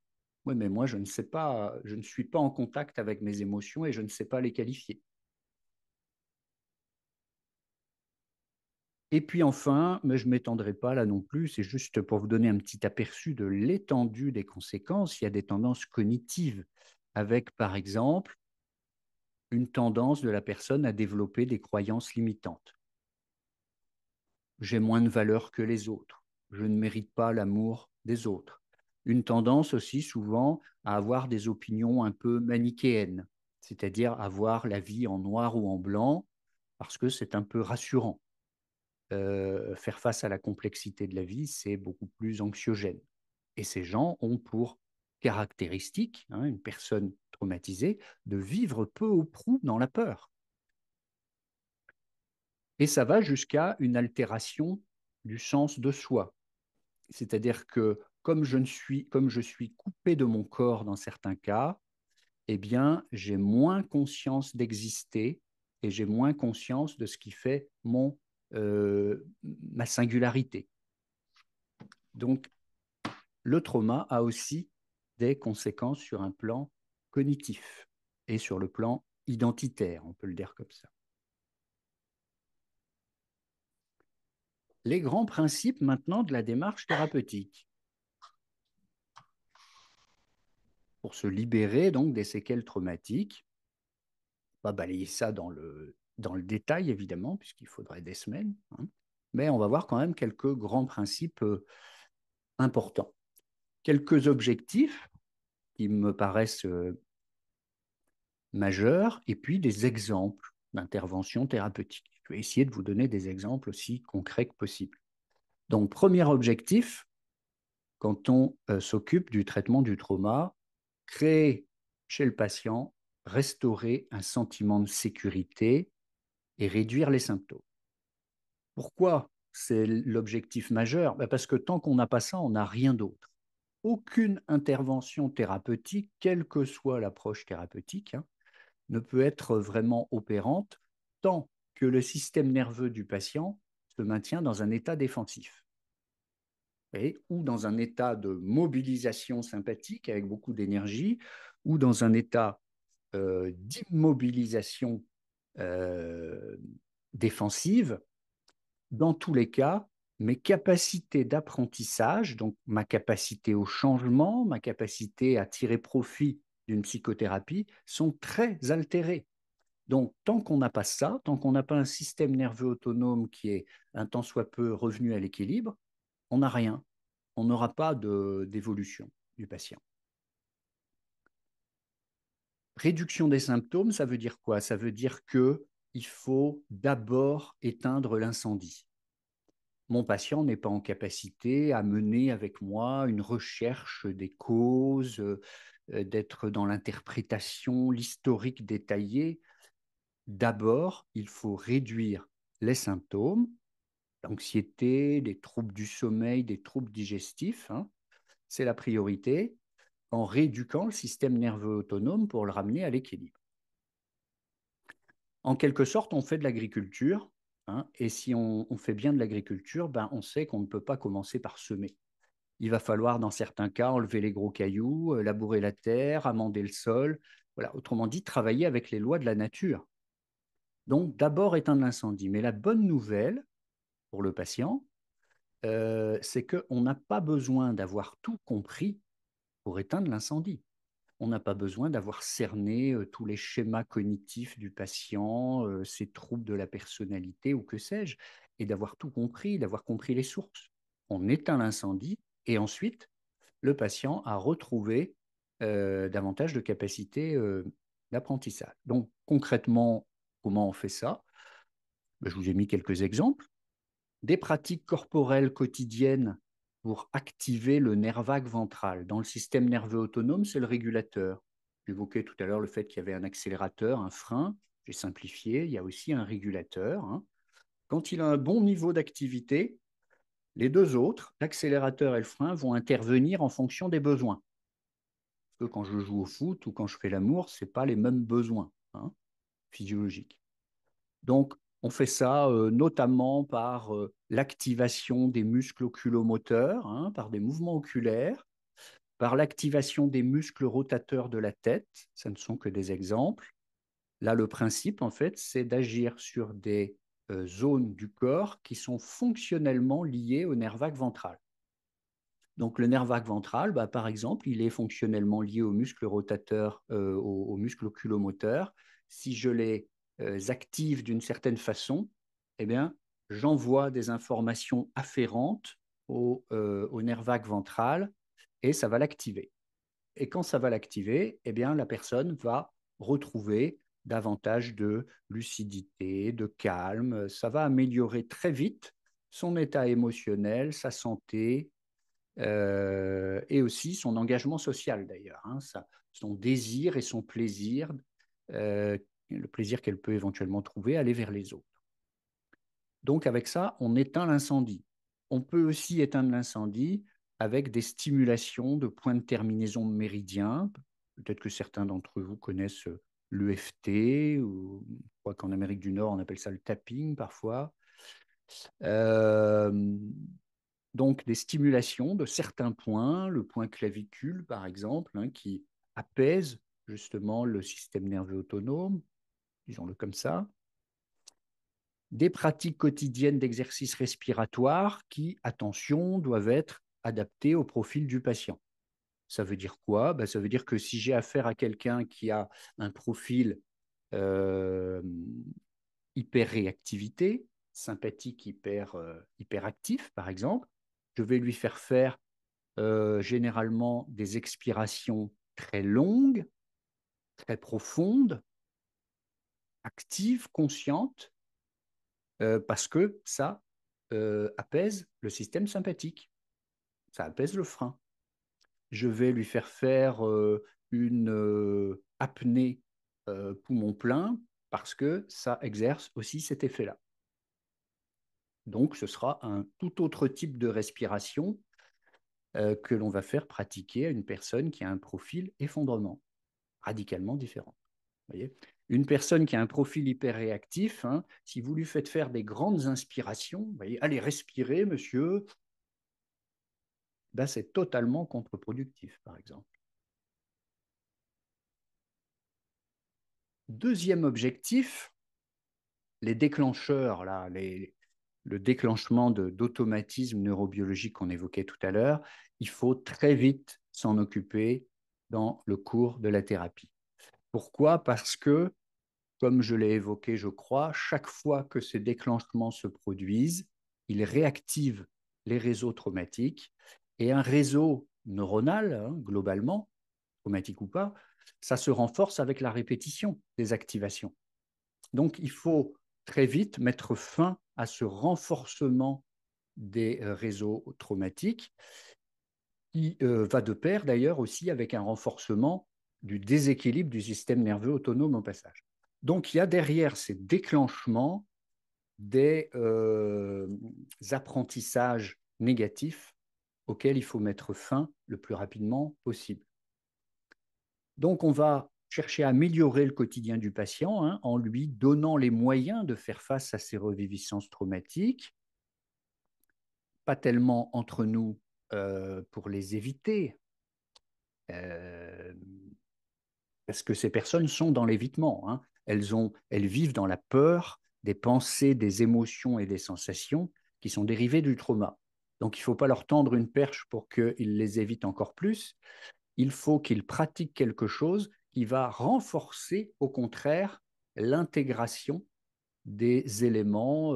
Oui, mais moi, je ne sais pas, je ne suis pas en contact avec mes émotions et je ne sais pas les qualifier. Et puis enfin, mais je ne m'étendrai pas là non plus, c'est juste pour vous donner un petit aperçu de l'étendue des conséquences. Il y a des tendances cognitives avec, par exemple, une tendance de la personne à développer des croyances limitantes. J'ai moins de valeur que les autres, je ne mérite pas l'amour des autres. Une tendance aussi souvent à avoir des opinions un peu manichéennes, c'est-à-dire avoir la vie en noir ou en blanc, parce que c'est un peu rassurant. Faire face à la complexité de la vie, c'est beaucoup plus anxiogène. Et ces gens ont pour caractéristique, hein, une personne traumatisée, de vivre peu ou prou dans la peur. Et ça va jusqu'à une altération du sens de soi. C'est-à-dire que comme je suis coupé de mon corps dans certains cas, eh bien, j'ai moins conscience d'exister et j'ai moins conscience de ce qui fait ma singularité. Donc, le trauma a aussi des conséquences sur un plan cognitif et sur le plan identitaire, on peut le dire comme ça. Les grands principes maintenant de la démarche thérapeutique. pour se libérer donc des séquelles traumatiques. On va balayer ça dans le détail, évidemment, puisqu'il faudrait des semaines, hein. Mais on va voir quand même quelques grands principes importants. Quelques objectifs qui me paraissent majeurs, et puis des exemples d'interventions thérapeutiques. Je vais essayer de vous donner des exemples aussi concrets que possible. Donc, premier objectif, quand on s'occupe du traitement du trauma, créer chez le patient, restaurer un sentiment de sécurité et réduire les symptômes. Pourquoi c'est l'objectif majeur? Parce que tant qu'on n'a pas ça, on n'a rien d'autre. Aucune intervention thérapeutique, quelle que soit l'approche thérapeutique, hein, ne peut être vraiment opérante tant que le système nerveux du patient se maintient dans un état défensif ou dans un état de mobilisation sympathique avec beaucoup d'énergie ou dans un état d'immobilisation défensive. Dans tous les cas, mes capacités d'apprentissage, donc ma capacité au changement, ma capacité à tirer profit d'une psychothérapie, sont très altérées. Donc, tant qu'on n'a pas ça, tant qu'on n'a pas un système nerveux autonome qui est un tant soit peu revenu à l'équilibre, on n'a rien. On n'aura pas d'évolution du patient. Réduction des symptômes, ça veut dire quoi? Ça veut dire qu'il faut d'abord éteindre l'incendie. Mon patient n'est pas en capacité à mener avec moi une recherche des causes, d'être dans l'interprétation, l'historique détaillé. D'abord, il faut réduire les symptômes, l'anxiété, des troubles du sommeil, des troubles digestifs, hein, c'est la priorité, en rééduquant le système nerveux autonome pour le ramener à l'équilibre. En quelque sorte, on fait de l'agriculture, hein, et si on fait bien de l'agriculture, on sait qu'on ne peut pas commencer par semer. Il va falloir, dans certains cas, enlever les gros cailloux, labourer la terre, amender le sol, voilà, autrement dit, travailler avec les lois de la nature. Donc, d'abord éteindre l'incendie. Mais la bonne nouvelle pour le patient, c'est qu'on n'a pas besoin d'avoir tout compris pour éteindre l'incendie. On n'a pas besoin d'avoir cerné tous les schémas cognitifs du patient, ses troubles de la personnalité ou que sais-je, et d'avoir tout compris, d'avoir compris les sources. On éteint l'incendie et ensuite, le patient a retrouvé davantage de capacités d'apprentissage. Donc, concrètement, comment on fait ça? Je vous ai mis quelques exemples. Des pratiques corporelles quotidiennes pour activer le nerf vague ventral. Dans le système nerveux autonome, c'est le régulateur. J'évoquais tout à l'heure le fait qu'il y avait un accélérateur, un frein. J'ai simplifié, il y a aussi un régulateur, hein. Quand il a un bon niveau d'activité, les deux autres, l'accélérateur et le frein, vont intervenir en fonction des besoins. Parce que quand je joue au foot ou quand je fais l'amour, ce n'est pas les mêmes besoins, hein, physiologiques. Donc, on fait ça notamment par l'activation des muscles oculomoteurs, hein, par des mouvements oculaires, par l'activation des muscles rotateurs de la tête. Ça ne sont que des exemples. Là, le principe, en fait, c'est d'agir sur des zones du corps qui sont fonctionnellement liées au nerf vague ventral. Donc, le nerf vague ventral, par exemple, il est fonctionnellement lié aux muscles rotateurs, aux muscles oculomoteurs. Si je les active d'une certaine façon, eh bien, j'envoie des informations afférentes au nerf vague ventral et ça va l'activer. Et quand ça va l'activer, eh bien, la personne va retrouver davantage de lucidité, de calme. Ça va améliorer très vite son état émotionnel, sa santé et aussi son engagement social d'ailleurs, hein, son désir et son plaisir le plaisir qu'elle peut éventuellement trouver, aller vers les autres. Donc, avec ça, on éteint l'incendie. On peut aussi éteindre l'incendie avec des stimulations de points de terminaison méridien. Peut-être que certains d'entre vous connaissent l'EFT, ou je crois qu'en Amérique du Nord, on appelle ça le tapping parfois. Donc, des stimulations de certains points, le point clavicule, par exemple, hein, qui apaise justement le système nerveux autonome, disons-le comme ça, des pratiques quotidiennes d'exercice respiratoire qui, attention, doivent être adaptées au profil du patient. Ça veut dire quoi? Ça veut dire que si j'ai affaire à quelqu'un qui a un profil hyper-réactivité, sympathique, hyperactif, par exemple, je vais lui faire généralement des expirations très longues, très profondes, actives, conscientes, parce que ça apaise le système sympathique, ça apaise le frein. Je vais lui faire faire une apnée poumon plein parce que ça exerce aussi cet effet-là. Donc, ce sera un tout autre type de respiration que l'on va faire pratiquer à une personne qui a un profil effondrement, radicalement différent. Vous voyez, une personne qui a un profil hyper réactif, hein, si vous lui faites faire des grandes inspirations, vous voyez, allez respirer, monsieur, c'est totalement contre-productif, par exemple. Deuxième objectif, les déclencheurs, là, le déclenchement d'automatismes neurobiologiques qu'on évoquait tout à l'heure, il faut très vite s'en occuper dans le cours de la thérapie. Pourquoi? Parce que, comme je l'ai évoqué, je crois, chaque fois que ces déclenchements se produisent, ils réactivent les réseaux traumatiques. Et un réseau neuronal, hein, globalement, traumatique ou pas, ça se renforce avec la répétition des activations. Donc, il faut très vite mettre fin à ce renforcement des réseaux traumatiques, qui va de pair d'ailleurs aussi avec un renforcement du déséquilibre du système nerveux autonome au passage. Donc, il y a derrière ces déclenchements des apprentissages négatifs auxquels il faut mettre fin le plus rapidement possible. Donc, on va chercher à améliorer le quotidien du patient hein, en lui donnant les moyens de faire face à ses reviviscences traumatiques, pas tellement entre nous pour les éviter, parce que ces personnes sont dans l'évitement, hein. Elles vivent dans la peur des pensées, des émotions et des sensations qui sont dérivées du trauma. Donc, il ne faut pas leur tendre une perche pour qu'ils les évitent encore plus. Il faut qu'ils pratiquent quelque chose qui va renforcer, au contraire, l'intégration des éléments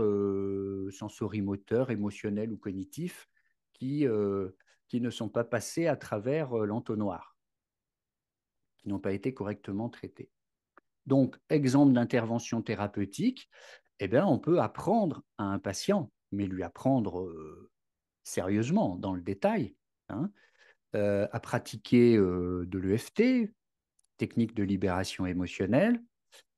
sensorimoteurs, émotionnels ou cognitifs qui ne sont pas passés à travers l'entonnoir, qui n'ont pas été correctement traités. Donc, exemple d'intervention thérapeutique, eh bien, on peut apprendre à un patient, mais lui apprendre sérieusement, dans le détail, hein, à pratiquer de l'EFT, technique de libération émotionnelle,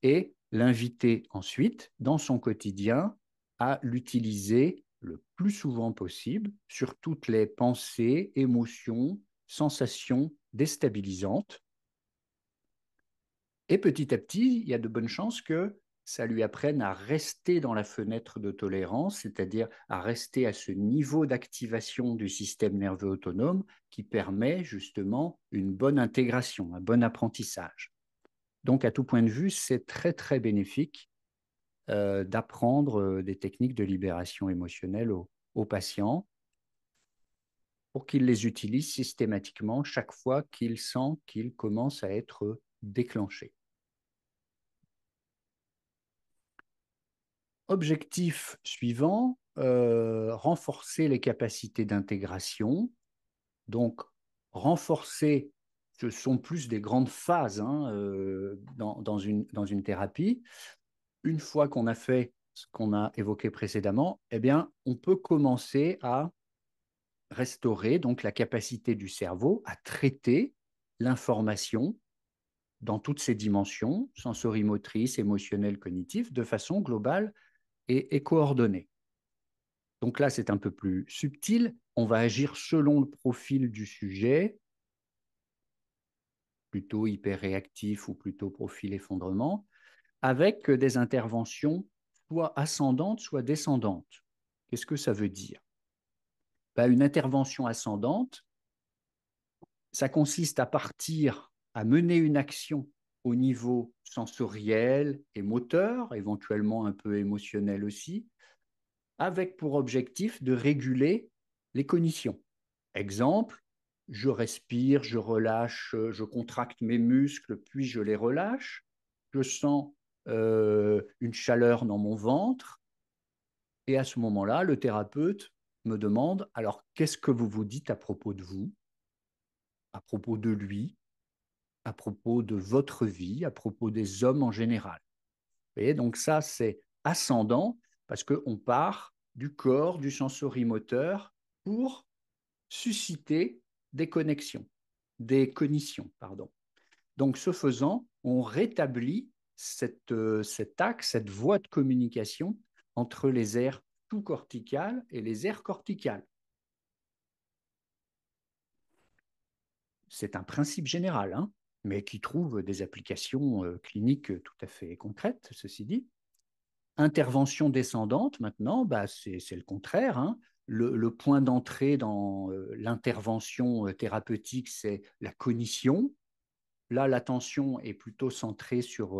et l'inviter ensuite, dans son quotidien, à l'utiliser le plus souvent possible sur toutes les pensées, émotions, sensations déstabilisantes. Et petit à petit, il y a de bonnes chances que ça lui apprenne à rester dans la fenêtre de tolérance, c'est-à-dire à rester à ce niveau d'activation du système nerveux autonome qui permet justement une bonne intégration, un bon apprentissage. Donc, à tout point de vue, c'est très, très bénéfique d'apprendre des techniques de libération émotionnelle aux patients pour qu'ils les utilisent systématiquement chaque fois qu'ils sentent qu'ils commencent à être déclenchés. Objectif suivant, renforcer les capacités d'intégration. Donc, renforcer, ce sont plus des grandes phases hein, dans une thérapie. Une fois qu'on a fait ce qu'on a évoqué précédemment, eh bien, on peut commencer à restaurer donc, la capacité du cerveau à traiter l'information dans toutes ses dimensions, sensorimotrices, émotionnelles, cognitives, de façon globale et coordonnée. Donc là, c'est un peu plus subtil. On va agir selon le profil du sujet, plutôt hyper-réactif ou plutôt profil effondrement, avec des interventions soit ascendantes, soit descendantes. Qu'est-ce que ça veut dire? Une intervention ascendante, ça consiste à mener une action au niveau sensoriel et moteur, éventuellement un peu émotionnel aussi, avec pour objectif de réguler les cognitions. Exemple, je respire, je relâche, je contracte mes muscles, puis je les relâche. Je sens une chaleur dans mon ventre. Et à ce moment-là, le thérapeute me demande, alors, qu'est-ce que vous vous dites à propos de vous, à propos de lui, à propos de votre vie, à propos des hommes en général. Vous voyez, donc ça, c'est ascendant, parce qu'on part du corps, du sensorimoteur, pour susciter des connexions, des cognitions, pardon. Donc, ce faisant, on rétablit cet axe, cette voie de communication entre les aires tout corticales et les aires corticales. C'est un principe général, hein, mais qui trouve des applications cliniques tout à fait concrètes, ceci dit. Intervention descendante, maintenant, c'est le contraire, hein. Le point d'entrée dans l'intervention thérapeutique, c'est la cognition. Là, l'attention est plutôt centrée sur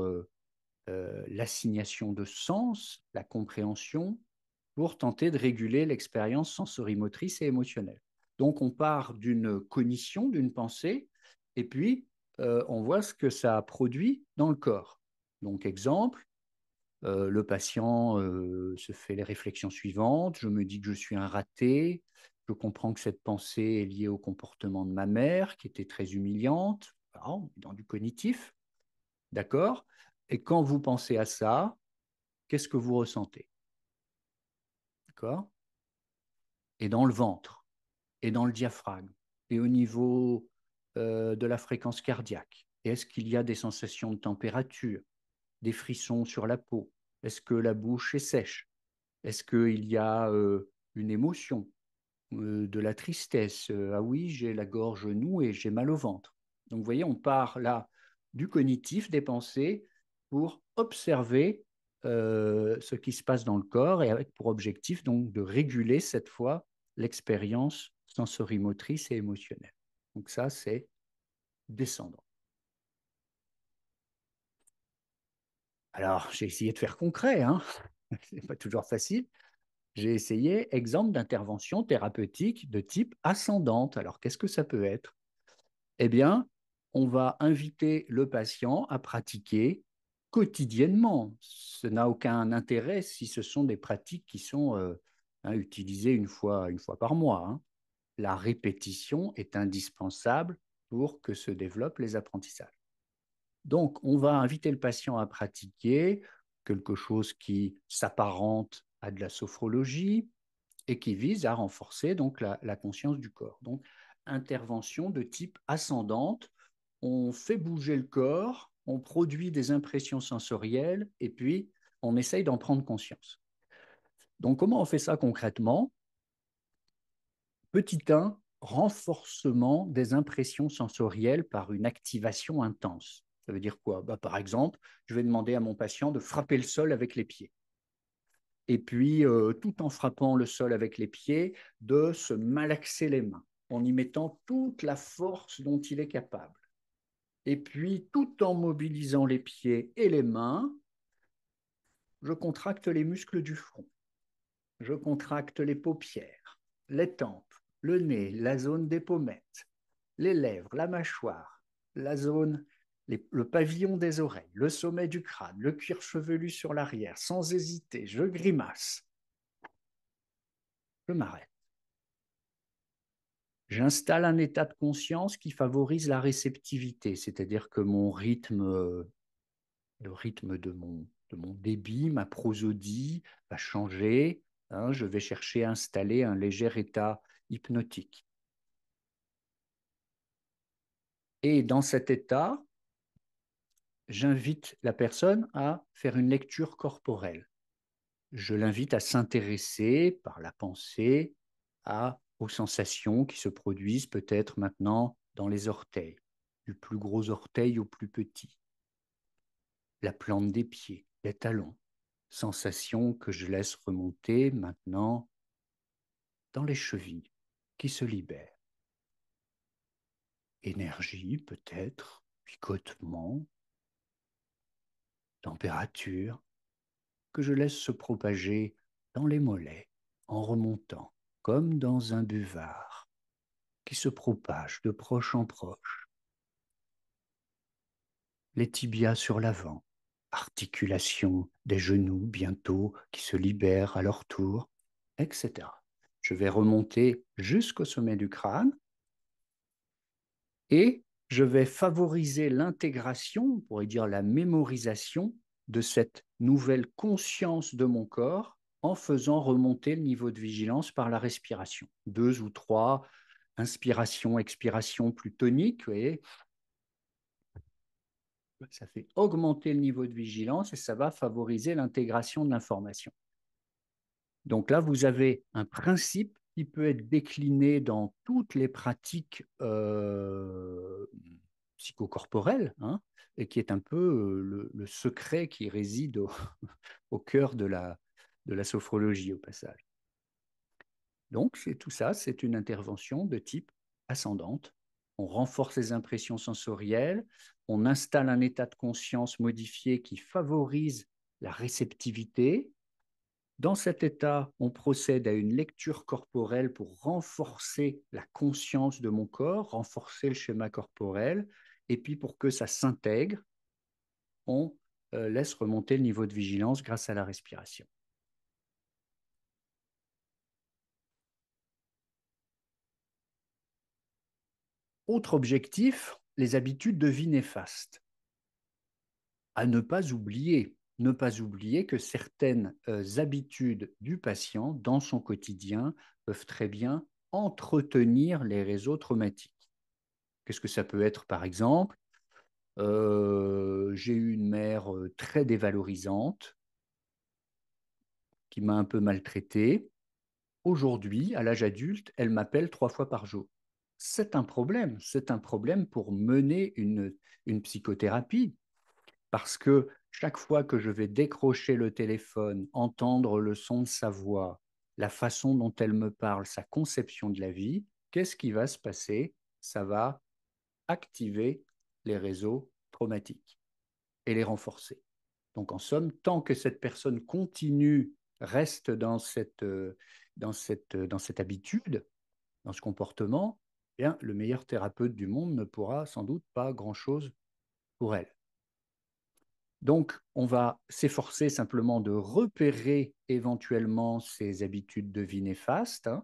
l'assignation de sens, la compréhension, pour tenter de réguler l'expérience sensorimotrice et émotionnelle. Donc, on part d'une cognition, d'une pensée, et puis on voit ce que ça produit dans le corps. Donc, exemple, le patient se fait les réflexions suivantes, je me dis que je suis un raté, je comprends que cette pensée est liée au comportement de ma mère, qui était très humiliante, on est dans du cognitif, d'accord? Et quand vous pensez à ça, qu'est-ce que vous ressentez? D'accord? Et dans le ventre, et dans le diaphragme, et au niveau de la fréquence cardiaque, est-ce qu'il y a des sensations de température? Des frissons sur la peau? Est-ce que la bouche est sèche? Est-ce qu'il y a une émotion, de la tristesse? Ah oui, j'ai la gorge nouée, j'ai mal au ventre. Donc, vous voyez, on part là du cognitif, des pensées, pour observer ce qui se passe dans le corps et avec pour objectif donc, de réguler cette fois l'expérience sensorimotrice et émotionnelle. Donc ça, c'est descendant. Alors, j'ai essayé de faire concret, hein. Ce n'est pas toujours facile. J'ai essayé, exemple d'intervention thérapeutique de type ascendante. Alors, qu'est-ce que ça peut être? Eh bien, on va inviter le patient à pratiquer quotidiennement. Ça n'a aucun intérêt si ce sont des pratiques qui sont utilisées une fois par mois, hein. La répétition est indispensable pour que se développent les apprentissages. Donc, on va inviter le patient à pratiquer quelque chose qui s'apparente à de la sophrologie et qui vise à renforcer donc, la conscience du corps. Donc, intervention de type ascendante, on fait bouger le corps, on produit des impressions sensorielles et puis on essaye d'en prendre conscience. Donc, comment on fait ça concrètement? Petit 1, renforcement des impressions sensorielles par une activation intense. Ça veut dire quoi? Par exemple, je vais demander à mon patient de frapper le sol avec les pieds. Et puis, tout en frappant le sol avec les pieds, de se malaxer les mains, en y mettant toute la force dont il est capable. Et puis, tout en mobilisant les pieds et les mains, je contracte les muscles du front. Je contracte les paupières, les tempes, le nez, la zone des pommettes, les lèvres, la mâchoire, la zone... le pavillon des oreilles, le sommet du crâne, le cuir chevelu sur l'arrière, sans hésiter, je grimace. Je m'arrête. J'installe un état de conscience qui favorise la réceptivité, c'est-à-dire que mon rythme, le rythme de mon débit, ma prosodie va changer. Hein, je vais chercher à installer un léger état hypnotique. Et dans cet état, j'invite la personne à faire une lecture corporelle. Je l'invite à s'intéresser par la pensée aux sensations qui se produisent peut-être maintenant dans les orteils, du plus gros orteil au plus petit, la plante des pieds, les talons, sensations que je laisse remonter maintenant dans les chevilles qui se libèrent. Énergie peut-être, picotement, température que je laisse se propager dans les mollets en remontant, comme dans un buvard, qui se propage de proche en proche. Les tibias sur l'avant, articulation des genoux bientôt qui se libèrent à leur tour, etc. Je vais remonter jusqu'au sommet du crâne et je vais favoriser l'intégration, on pourrait dire la mémorisation de cette nouvelle conscience de mon corps en faisant remonter le niveau de vigilance par la respiration. 2 ou 3 inspirations, expirations plus toniques, vous voyez. Ça fait augmenter le niveau de vigilance et ça va favoriser l'intégration de l'information. Donc là, vous avez un principe qui peut être décliné dans toutes les pratiques psychocorporelles, hein, et qui est un peu le secret qui réside au cœur de la sophrologie au passage. Donc tout ça, c'est une intervention de type ascendante. On renforce les impressions sensorielles, on installe un état de conscience modifié qui favorise la réceptivité. Dans cet état, on procède à une lecture corporelle pour renforcer la conscience de mon corps, renforcer le schéma corporel, et puis pour que ça s'intègre, on laisse remonter le niveau de vigilance grâce à la respiration. Autre objectif, les habitudes de vie néfastes. À ne pas oublier, que certaines habitudes du patient dans son quotidien peuvent très bien entretenir les réseaux traumatiques. Qu'est-ce que ça peut être par exemple ? J'ai eu une mère très dévalorisante qui m'a un peu maltraité. Aujourd'hui, à l'âge adulte, elle m'appelle 3 fois par jour. C'est un problème pour mener une psychothérapie, parce que chaque fois que je vais décrocher le téléphone, entendre le son de sa voix, la façon dont elle me parle, sa conception de la vie, qu'est-ce qui va se passer? Ça va activer les réseaux traumatiques et les renforcer. Donc en somme, tant que cette personne continue, reste dans cette habitude, dans ce comportement, eh bien, le meilleur thérapeute du monde ne pourra sans doute pas grand-chose pour elle. Donc, on va s'efforcer simplement de repérer éventuellement ces habitudes de vie néfastes, hein,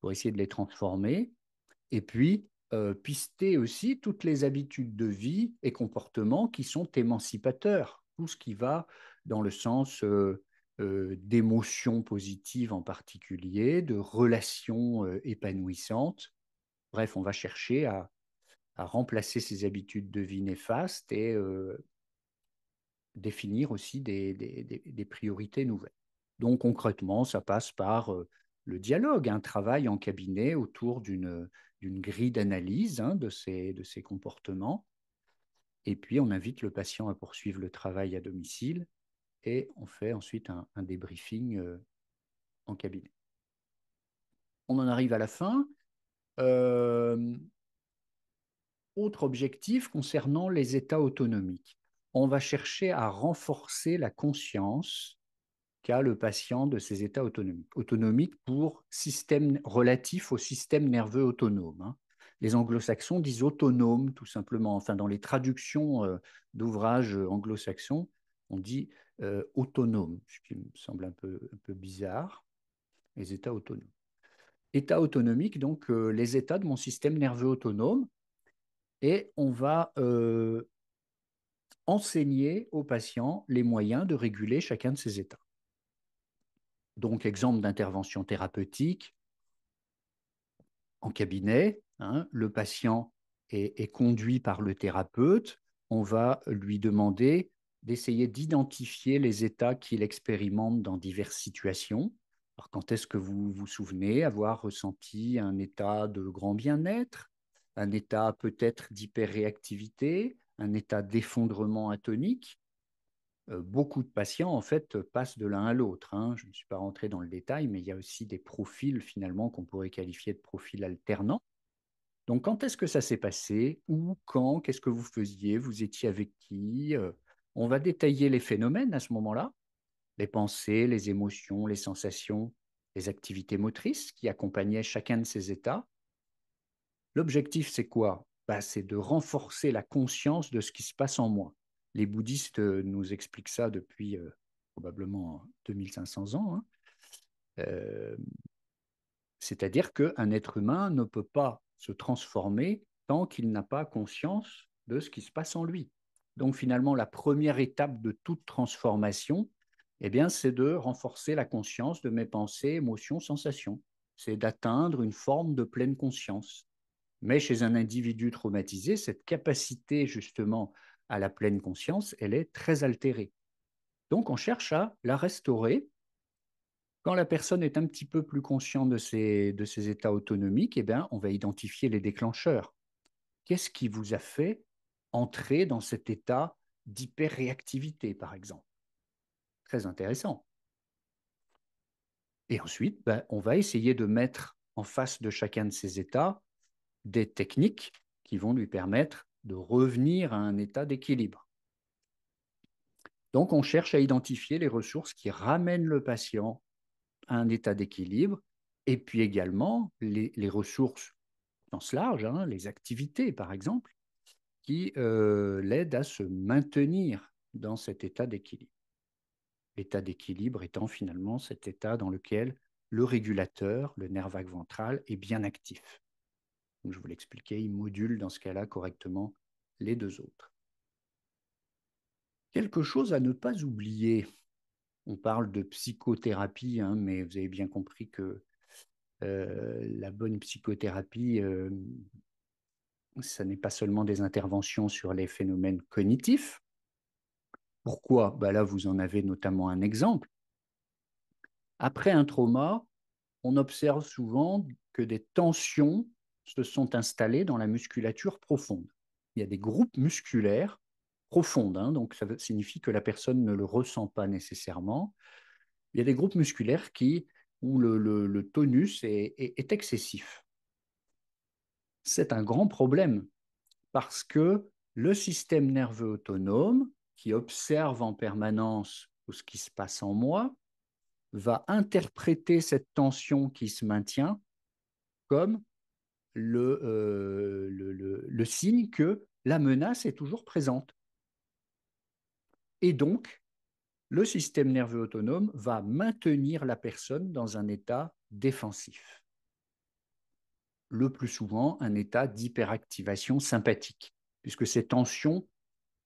pour essayer de les transformer, et puis pister aussi toutes les habitudes de vie et comportements qui sont émancipateurs, tout ce qui va dans le sens d'émotions positives en particulier, de relations épanouissantes. Bref, on va chercher à remplacer ces habitudes de vie néfastes et définir aussi des priorités nouvelles. Donc concrètement, ça passe par le dialogue, un travail en cabinet autour d'une grille d'analyse, hein, de ces comportements. Et puis on invite le patient à poursuivre le travail à domicile et on fait ensuite un débriefing en cabinet. On en arrive à la fin. Autre objectif concernant les états autonomiques. On va chercher à renforcer la conscience qu'a le patient de ces états autonomiques. Autonomiques pour système relatif au système nerveux autonome. Hein. Les anglo-saxons disent autonome tout simplement. Enfin, dans les traductions d'ouvrages anglo-saxons, on dit autonome, ce qui me semble un peu bizarre. Les états autonomes. État autonomique, donc les états de mon système nerveux autonome. Et on va enseigner aux patients les moyens de réguler chacun de ces états. Donc, exemple d'intervention thérapeutique en cabinet, hein, le patient est conduit par le thérapeute. On va lui demander d'essayer d'identifier les états qu'il expérimente dans diverses situations. Alors, quand est-ce que vous vous souvenez avoir ressenti un état de grand bien-être, un état peut-être d'hyperréactivité, un état d'effondrement atonique? Beaucoup de patients, en fait, passent de l'un à l'autre. Hein. Je ne suis pas rentré dans le détail, mais il y a aussi des profils, finalement, qu'on pourrait qualifier de profils alternants. Donc, quand est-ce que ça s'est passé? Où? Quand? Qu'est-ce que vous faisiez? Vous étiez avec qui? On va détailler les phénomènes à ce moment-là. Les pensées, les émotions, les sensations, les activités motrices qui accompagnaient chacun de ces états. L'objectif, c'est quoi? C'est de renforcer la conscience de ce qui se passe en moi. Les bouddhistes nous expliquent ça depuis probablement 2500 ans. Hein. C'est-à-dire qu'un être humain ne peut pas se transformer tant qu'il n'a pas conscience de ce qui se passe en lui. Donc finalement, la première étape de toute transformation, eh bien, c'est de renforcer la conscience de mes pensées, émotions, sensations. C'est d'atteindre une forme de pleine conscience. Mais chez un individu traumatisé, cette capacité justement à la pleine conscience, elle est très altérée. Donc on cherche à la restaurer. Quand la personne est un petit peu plus consciente de ses états autonomiques, eh bien, on va identifier les déclencheurs. Qu'est-ce qui vous a fait entrer dans cet état d'hyperréactivité, par exemple? Très intéressant. Et ensuite, on va essayer de mettre en face de chacun de ces états des techniques qui vont lui permettre de revenir à un état d'équilibre. Donc, on cherche à identifier les ressources qui ramènent le patient à un état d'équilibre, et puis également les ressources dans ce large, hein, les activités par exemple, qui l'aident à se maintenir dans cet état d'équilibre. L'état d'équilibre étant finalement cet état dans lequel le régulateur, le nerf vague ventral, est bien actif. Comme je vous l'expliquais, il module dans ce cas-là correctement les deux autres. Quelque chose à ne pas oublier. On parle de psychothérapie, hein, mais vous avez bien compris que la bonne psychothérapie, ça n'est pas seulement des interventions sur les phénomènes cognitifs. Pourquoi? Là, vous en avez notamment un exemple. Après un trauma, on observe souvent que des tensions se sont installées dans la musculature profonde. Il y a des groupes musculaires profonde, hein, donc ça signifie que la personne ne le ressent pas nécessairement. Il y a des groupes musculaires où le tonus est excessif. C'est un grand problème parce que le système nerveux autonome, qui observe en permanence tout ce qui se passe en moi, va interpréter cette tension qui se maintient comme le signe que la menace est toujours présente. Et donc, le système nerveux autonome va maintenir la personne dans un état défensif. Le plus souvent, un état d'hyperactivation sympathique, puisque ces tensions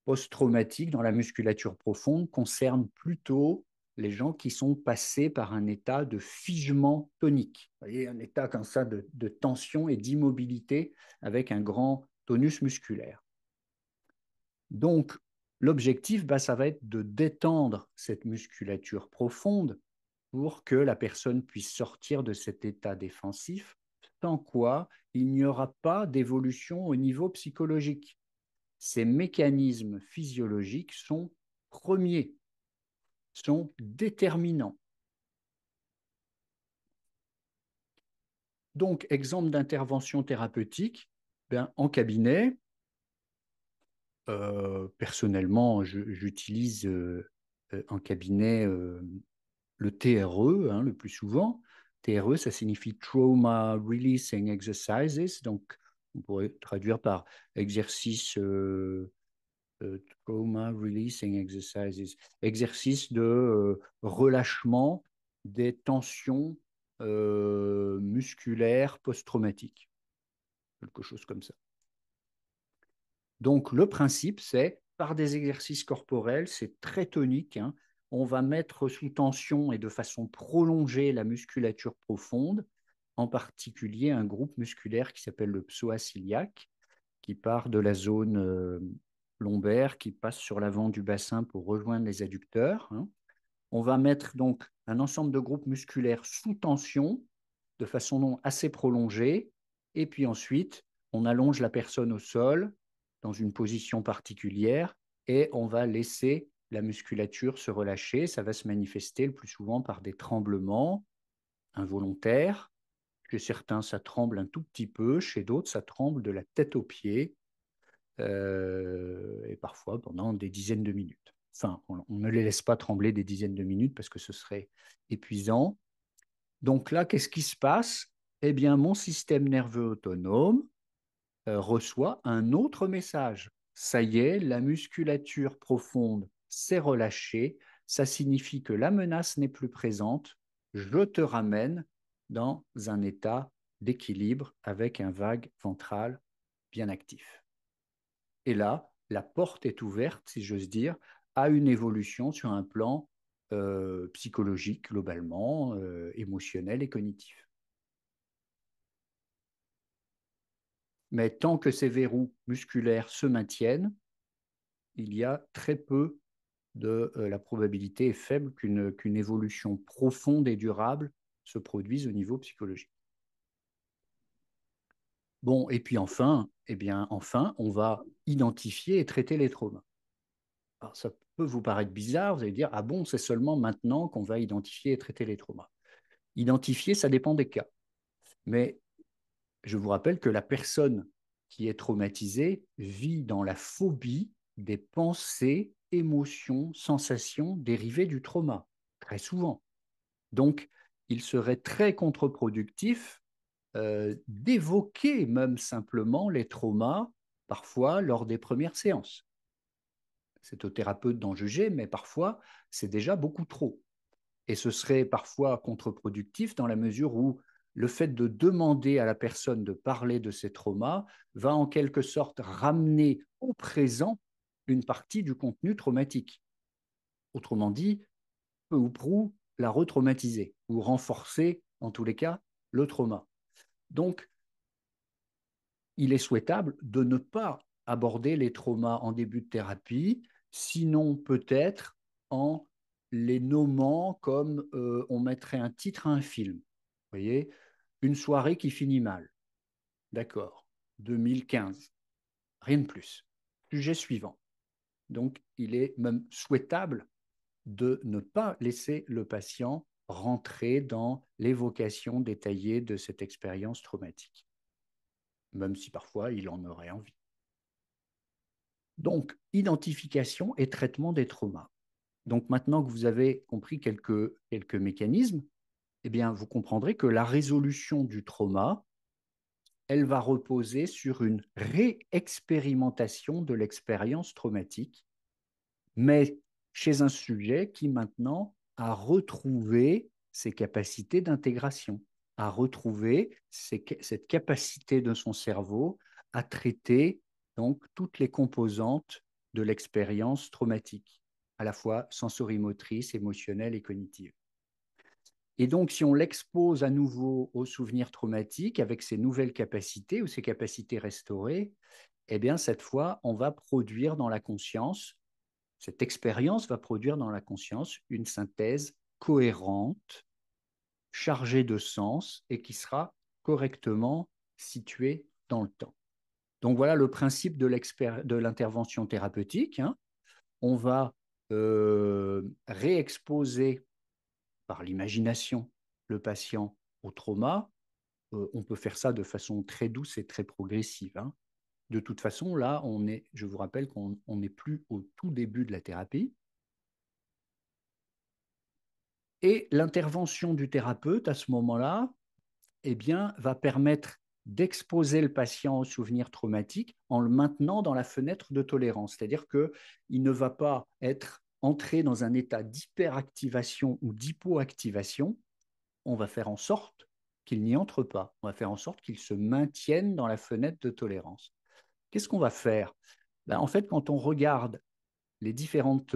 post-traumatiques dans la musculature profonde concernent plutôt les gens qui sont passés par un état de figement tonique. Vous voyez, un état comme ça de tension et d'immobilité avec un grand tonus musculaire. Donc, l'objectif, ça va être de détendre cette musculature profonde pour que la personne puisse sortir de cet état défensif, sans quoi il n'y aura pas d'évolution au niveau psychologique. Ces mécanismes physiologiques sont premiers, sont déterminants. Donc, exemple d'intervention thérapeutique, en cabinet, personnellement, j'utilise en cabinet le TRE, hein, le plus souvent. TRE, ça signifie Trauma Releasing Exercises, donc on pourrait traduire par exercice Trauma Releasing Exercises, exercice de relâchement des tensions musculaires post-traumatiques, quelque chose comme ça. Donc, le principe, c'est par des exercices corporels, c'est très tonique, hein, on va mettre sous tension et de façon prolongée la musculature profonde, en particulier un groupe musculaire qui s'appelle le psoas iliaque, qui part de la zone lombaire, qui passe sur l'avant du bassin pour rejoindre les adducteurs. Hein. On va mettre donc un ensemble de groupes musculaires sous tension, de façon assez prolongée, et puis ensuite, on allonge la personne au sol, dans une position particulière, et on va laisser la musculature se relâcher. Ça va se manifester le plus souvent par des tremblements involontaires. Chez certains, ça tremble un tout petit peu. Chez d'autres, ça tremble de la tête aux pieds, et parfois pendant des dizaines de minutes. Enfin, on ne les laisse pas trembler des dizaines de minutes parce que ce serait épuisant. Donc là, qu'est-ce qui se passe? Eh bien, mon système nerveux autonome reçoit un autre message. Ça y est, la musculature profonde s'est relâchée, ça signifie que la menace n'est plus présente, je te ramène dans un état d'équilibre avec un vague ventral bien actif. Et là, la porte est ouverte, si j'ose dire, à une évolution sur un plan psychologique globalement, émotionnel et cognitif. Mais tant que ces verrous musculaires se maintiennent, il y a très peu de... la probabilité est faible qu'une évolution profonde et durable se produise au niveau psychologique. Bon, et puis enfin, on va identifier et traiter les traumas. Alors, ça peut vous paraître bizarre, vous allez dire, ah bon, c'est seulement maintenant qu'on va identifier et traiter les traumas. Identifier, ça dépend des cas. Mais je vous rappelle que la personne qui est traumatisée vit dans la phobie des pensées, émotions, sensations dérivées du trauma, très souvent. Donc, il serait très contre-productif d'évoquer même simplement les traumas, parfois lors des premières séances. C'est au thérapeute d'en juger, mais parfois, c'est déjà beaucoup trop. Et ce serait parfois contre-productif dans la mesure où le fait de demander à la personne de parler de ses traumas va en quelque sorte ramener au présent une partie du contenu traumatique. Autrement dit, peu ou prou, la retraumatiser ou renforcer, en tous les cas, le trauma. Donc, il est souhaitable de ne pas aborder les traumas en début de thérapie, sinon peut-être en les nommant comme on mettrait un titre à un film. Vous voyez, une soirée qui finit mal. D'accord, 2015, rien de plus. Sujet suivant. Donc, il est même souhaitable de ne pas laisser le patient rentrer dans l'évocation détaillée de cette expérience traumatique, même si parfois il en aurait envie. Donc, identification et traitement des traumas. Donc, maintenant que vous avez compris quelques mécanismes, eh bien, vous comprendrez que la résolution du trauma, elle va reposer sur une réexpérimentation de l'expérience traumatique, mais chez un sujet qui maintenant à retrouver ses capacités d'intégration, à retrouver cette capacité de son cerveau à traiter donc toutes les composantes de l'expérience traumatique, à la fois sensorimotrice, émotionnelle et cognitive. Et donc, si on l'expose à nouveau aux souvenirs traumatiques avec ses nouvelles capacités ou ses capacités restaurées, eh bien, cette fois, on va produire dans la conscience cette expérience va produire dans la conscience une synthèse cohérente, chargée de sens et qui sera correctement située dans le temps. Donc voilà le principe de l'intervention thérapeutique. Hein. On va réexposer par l'imagination le patient au trauma. On peut faire ça de façon très douce et très progressive. Hein. De toute façon, là, je vous rappelle qu'on n'est plus au tout début de la thérapie. Et l'intervention du thérapeute, à ce moment-là, eh bien, va permettre d'exposer le patient aux souvenirs traumatiques en le maintenant dans la fenêtre de tolérance. C'est-à-dire qu'il ne va pas être entré dans un état d'hyperactivation ou d'hypoactivation. On va faire en sorte qu'il n'y entre pas. On va faire en sorte qu'il se maintienne dans la fenêtre de tolérance. Qu'est-ce qu'on va faire? Ben, en fait, quand on regarde les différentes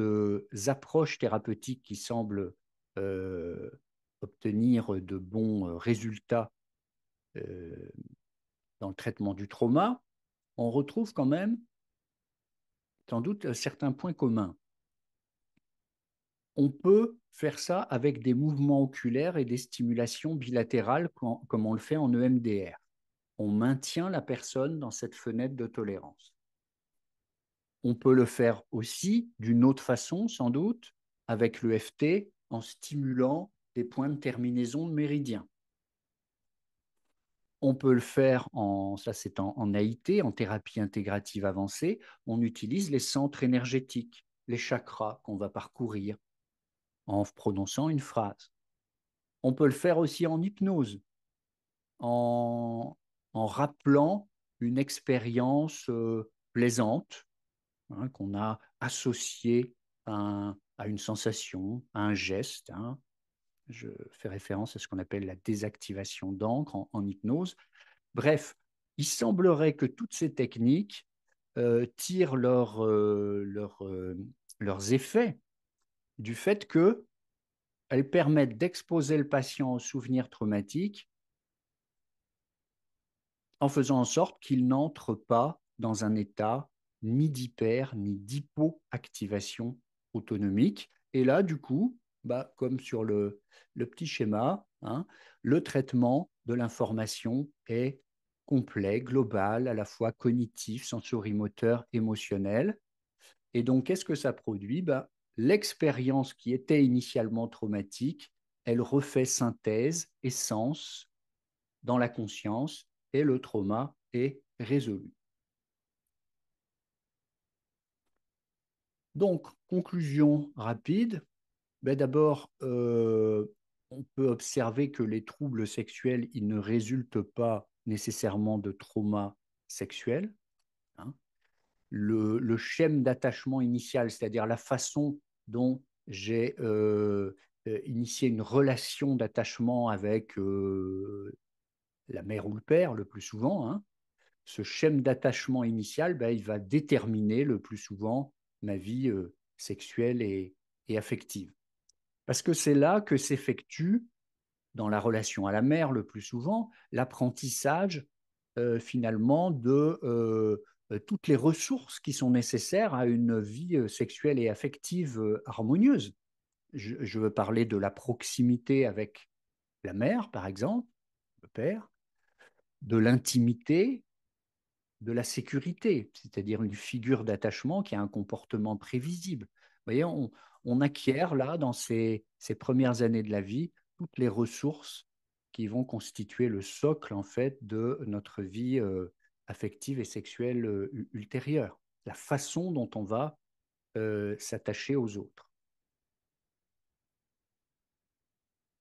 approches thérapeutiques qui semblent obtenir de bons résultats dans le traitement du trauma, on retrouve quand même, sans doute, certains points communs. On peut faire ça avec des mouvements oculaires et des stimulations bilatérales comme on le fait en EMDR. On maintient la personne dans cette fenêtre de tolérance. On peut le faire aussi d'une autre façon, sans doute, avec l'EFT, en stimulant des points de terminaison de méridiens. On peut le faire, ça c'est en AIT, en thérapie intégrative avancée, on utilise les centres énergétiques, les chakras qu'on va parcourir en prononçant une phrase. On peut le faire aussi en hypnose, en rappelant une expérience plaisante hein, qu'on a associée à une sensation, à un geste. Hein. Je fais référence à ce qu'on appelle la désactivation d'ancre en hypnose. Bref, il semblerait que toutes ces techniques tirent leurs effets du fait qu'elles permettent d'exposer le patient aux souvenirs traumatiques en faisant en sorte qu'il n'entre pas dans un état ni d'hyper, ni d'hypoactivation autonomique. Et là, du coup, bah, comme sur le petit schéma, hein, le traitement de l'information est complet, global, à la fois cognitif, sensorimoteur, émotionnel. Et donc, qu'est-ce que ça produit? Bah, l'expérience qui était initialement traumatique, elle refait synthèse et sens dans la conscience et le trauma est résolu. Donc, conclusion rapide. Ben d'abord, on peut observer que les troubles sexuels, ils ne résultent pas nécessairement de traumas sexuels. Hein. Le schème d'attachement initial, c'est-à-dire la façon dont j'ai initié une relation d'attachement avec la mère ou le père, le plus souvent, hein. Ce schème d'attachement initial, ben, il va déterminer le plus souvent ma vie sexuelle et affective. Parce que c'est là que s'effectue, dans la relation à la mère le plus souvent, l'apprentissage finalement de toutes les ressources qui sont nécessaires à une vie sexuelle et affective harmonieuse. Je veux parler de la proximité avec la mère, par exemple, le père, de l'intimité, de la sécurité, c'est-à-dire une figure d'attachement qui a un comportement prévisible. Vous voyez, on acquiert là, dans ces premières années de la vie, toutes les ressources qui vont constituer le socle en fait, de notre vie affective et sexuelle ultérieure, la façon dont on va s'attacher aux autres.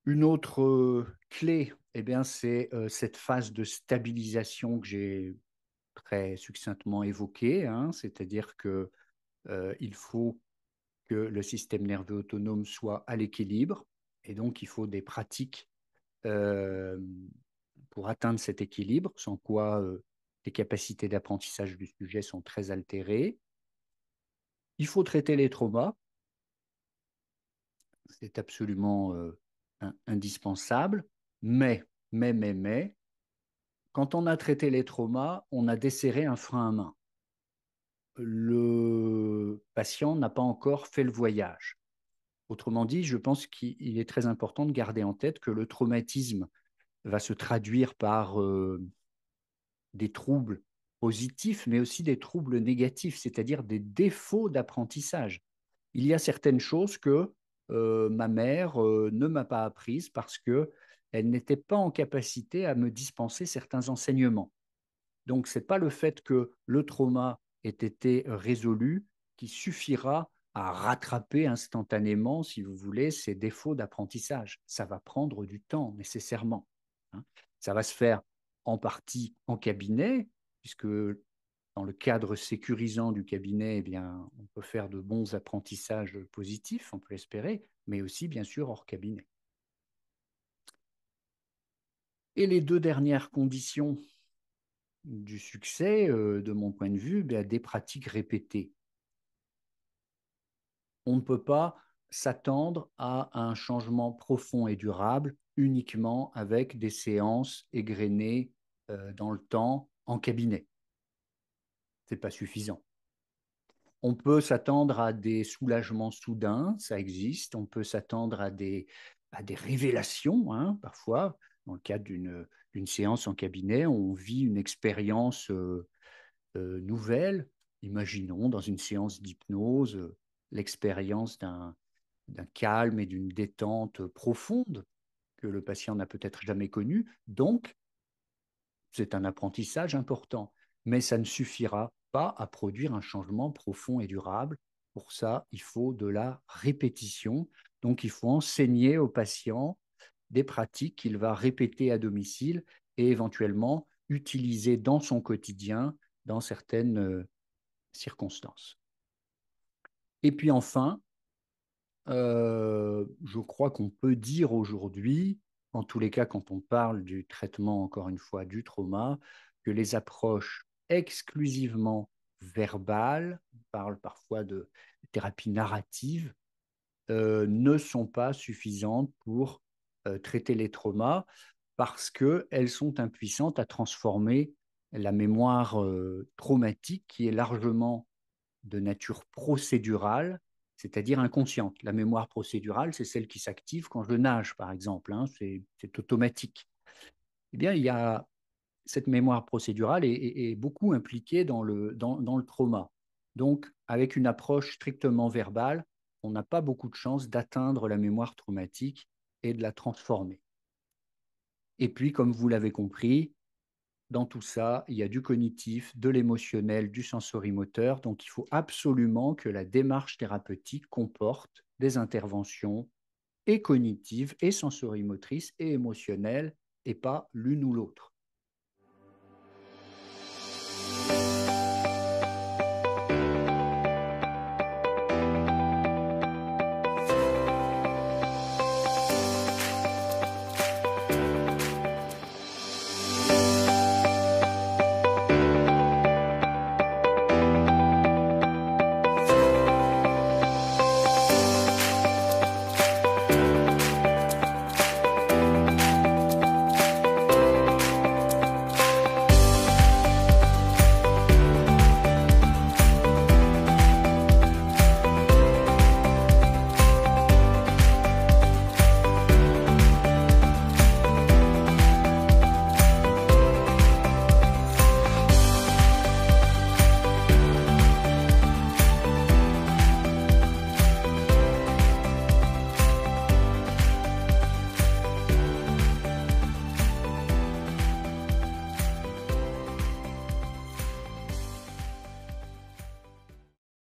Une autre clé, eh bien, c'est cette phase de stabilisation que j'ai très succinctement évoquée, hein, c'est-à-dire qu'il faut que le système nerveux autonome soit à l'équilibre, et donc il faut des pratiques pour atteindre cet équilibre, sans quoi les capacités d'apprentissage du sujet sont très altérées. Il faut traiter les traumas, c'est absolument indispensable, mais, quand on a traité les traumas, on a desserré un frein à main. Le patient n'a pas encore fait le voyage. Autrement dit, je pense qu'il est très important de garder en tête que le traumatisme va se traduire par des troubles positifs, mais aussi des troubles négatifs, c'est-à-dire des défauts d'apprentissage. Il y a certaines choses que ma mère ne m'a pas apprises parce qu'elle n'était pas en capacité à me dispenser certains enseignements. Donc, ce n'est pas le fait que le trauma ait été résolu qui suffira à rattraper instantanément, si vous voulez, ces défauts d'apprentissage. Ça va prendre du temps, nécessairement. Ça va se faire en partie en cabinet, puisque dans le cadre sécurisant du cabinet, eh bien, on peut faire de bons apprentissages positifs, on peut l'espérer, mais aussi, bien sûr, hors cabinet. Et les deux dernières conditions du succès, de mon point de vue, bah, des pratiques répétées. On ne peut pas s'attendre à un changement profond et durable uniquement avec des séances égrenées dans le temps en cabinet. Ce n'est pas suffisant. On peut s'attendre à des soulagements soudains, ça existe. On peut s'attendre à des révélations, hein, parfois. Dans le cadre d'une séance en cabinet, on vit une expérience nouvelle. Imaginons, dans une séance d'hypnose, l'expérience d'un calme et d'une détente profonde que le patient n'a peut-être jamais connue. Donc, c'est un apprentissage important. Mais ça ne suffira pas à produire un changement profond et durable. Pour ça, il faut de la répétition. Donc, il faut enseigner aux patients des pratiques qu'il va répéter à domicile et éventuellement utiliser dans son quotidien, dans certaines circonstances. Et puis enfin, je crois qu'on peut dire aujourd'hui, en tous les cas quand on parle du traitement, encore une fois, du trauma, que les approches exclusivement verbales, on parle parfois de thérapie narrative, ne sont pas suffisantes pour traiter les traumas parce qu'elles sont impuissantes à transformer la mémoire traumatique qui est largement de nature procédurale, c'est-à-dire inconsciente. La mémoire procédurale, c'est celle qui s'active quand je nage, par exemple, hein, c'est automatique. Eh bien, il y a cette mémoire procédurale est beaucoup impliquée dans le trauma. Donc, avec une approche strictement verbale, on n'a pas beaucoup de chance d'atteindre la mémoire traumatique et de la transformer. Et puis, comme vous l'avez compris, dans tout ça, il y a du cognitif, de l'émotionnel, du sensorimoteur. Donc, il faut absolument que la démarche thérapeutique comporte des interventions et cognitives, et sensorimotrices, et émotionnelles, et pas l'une ou l'autre.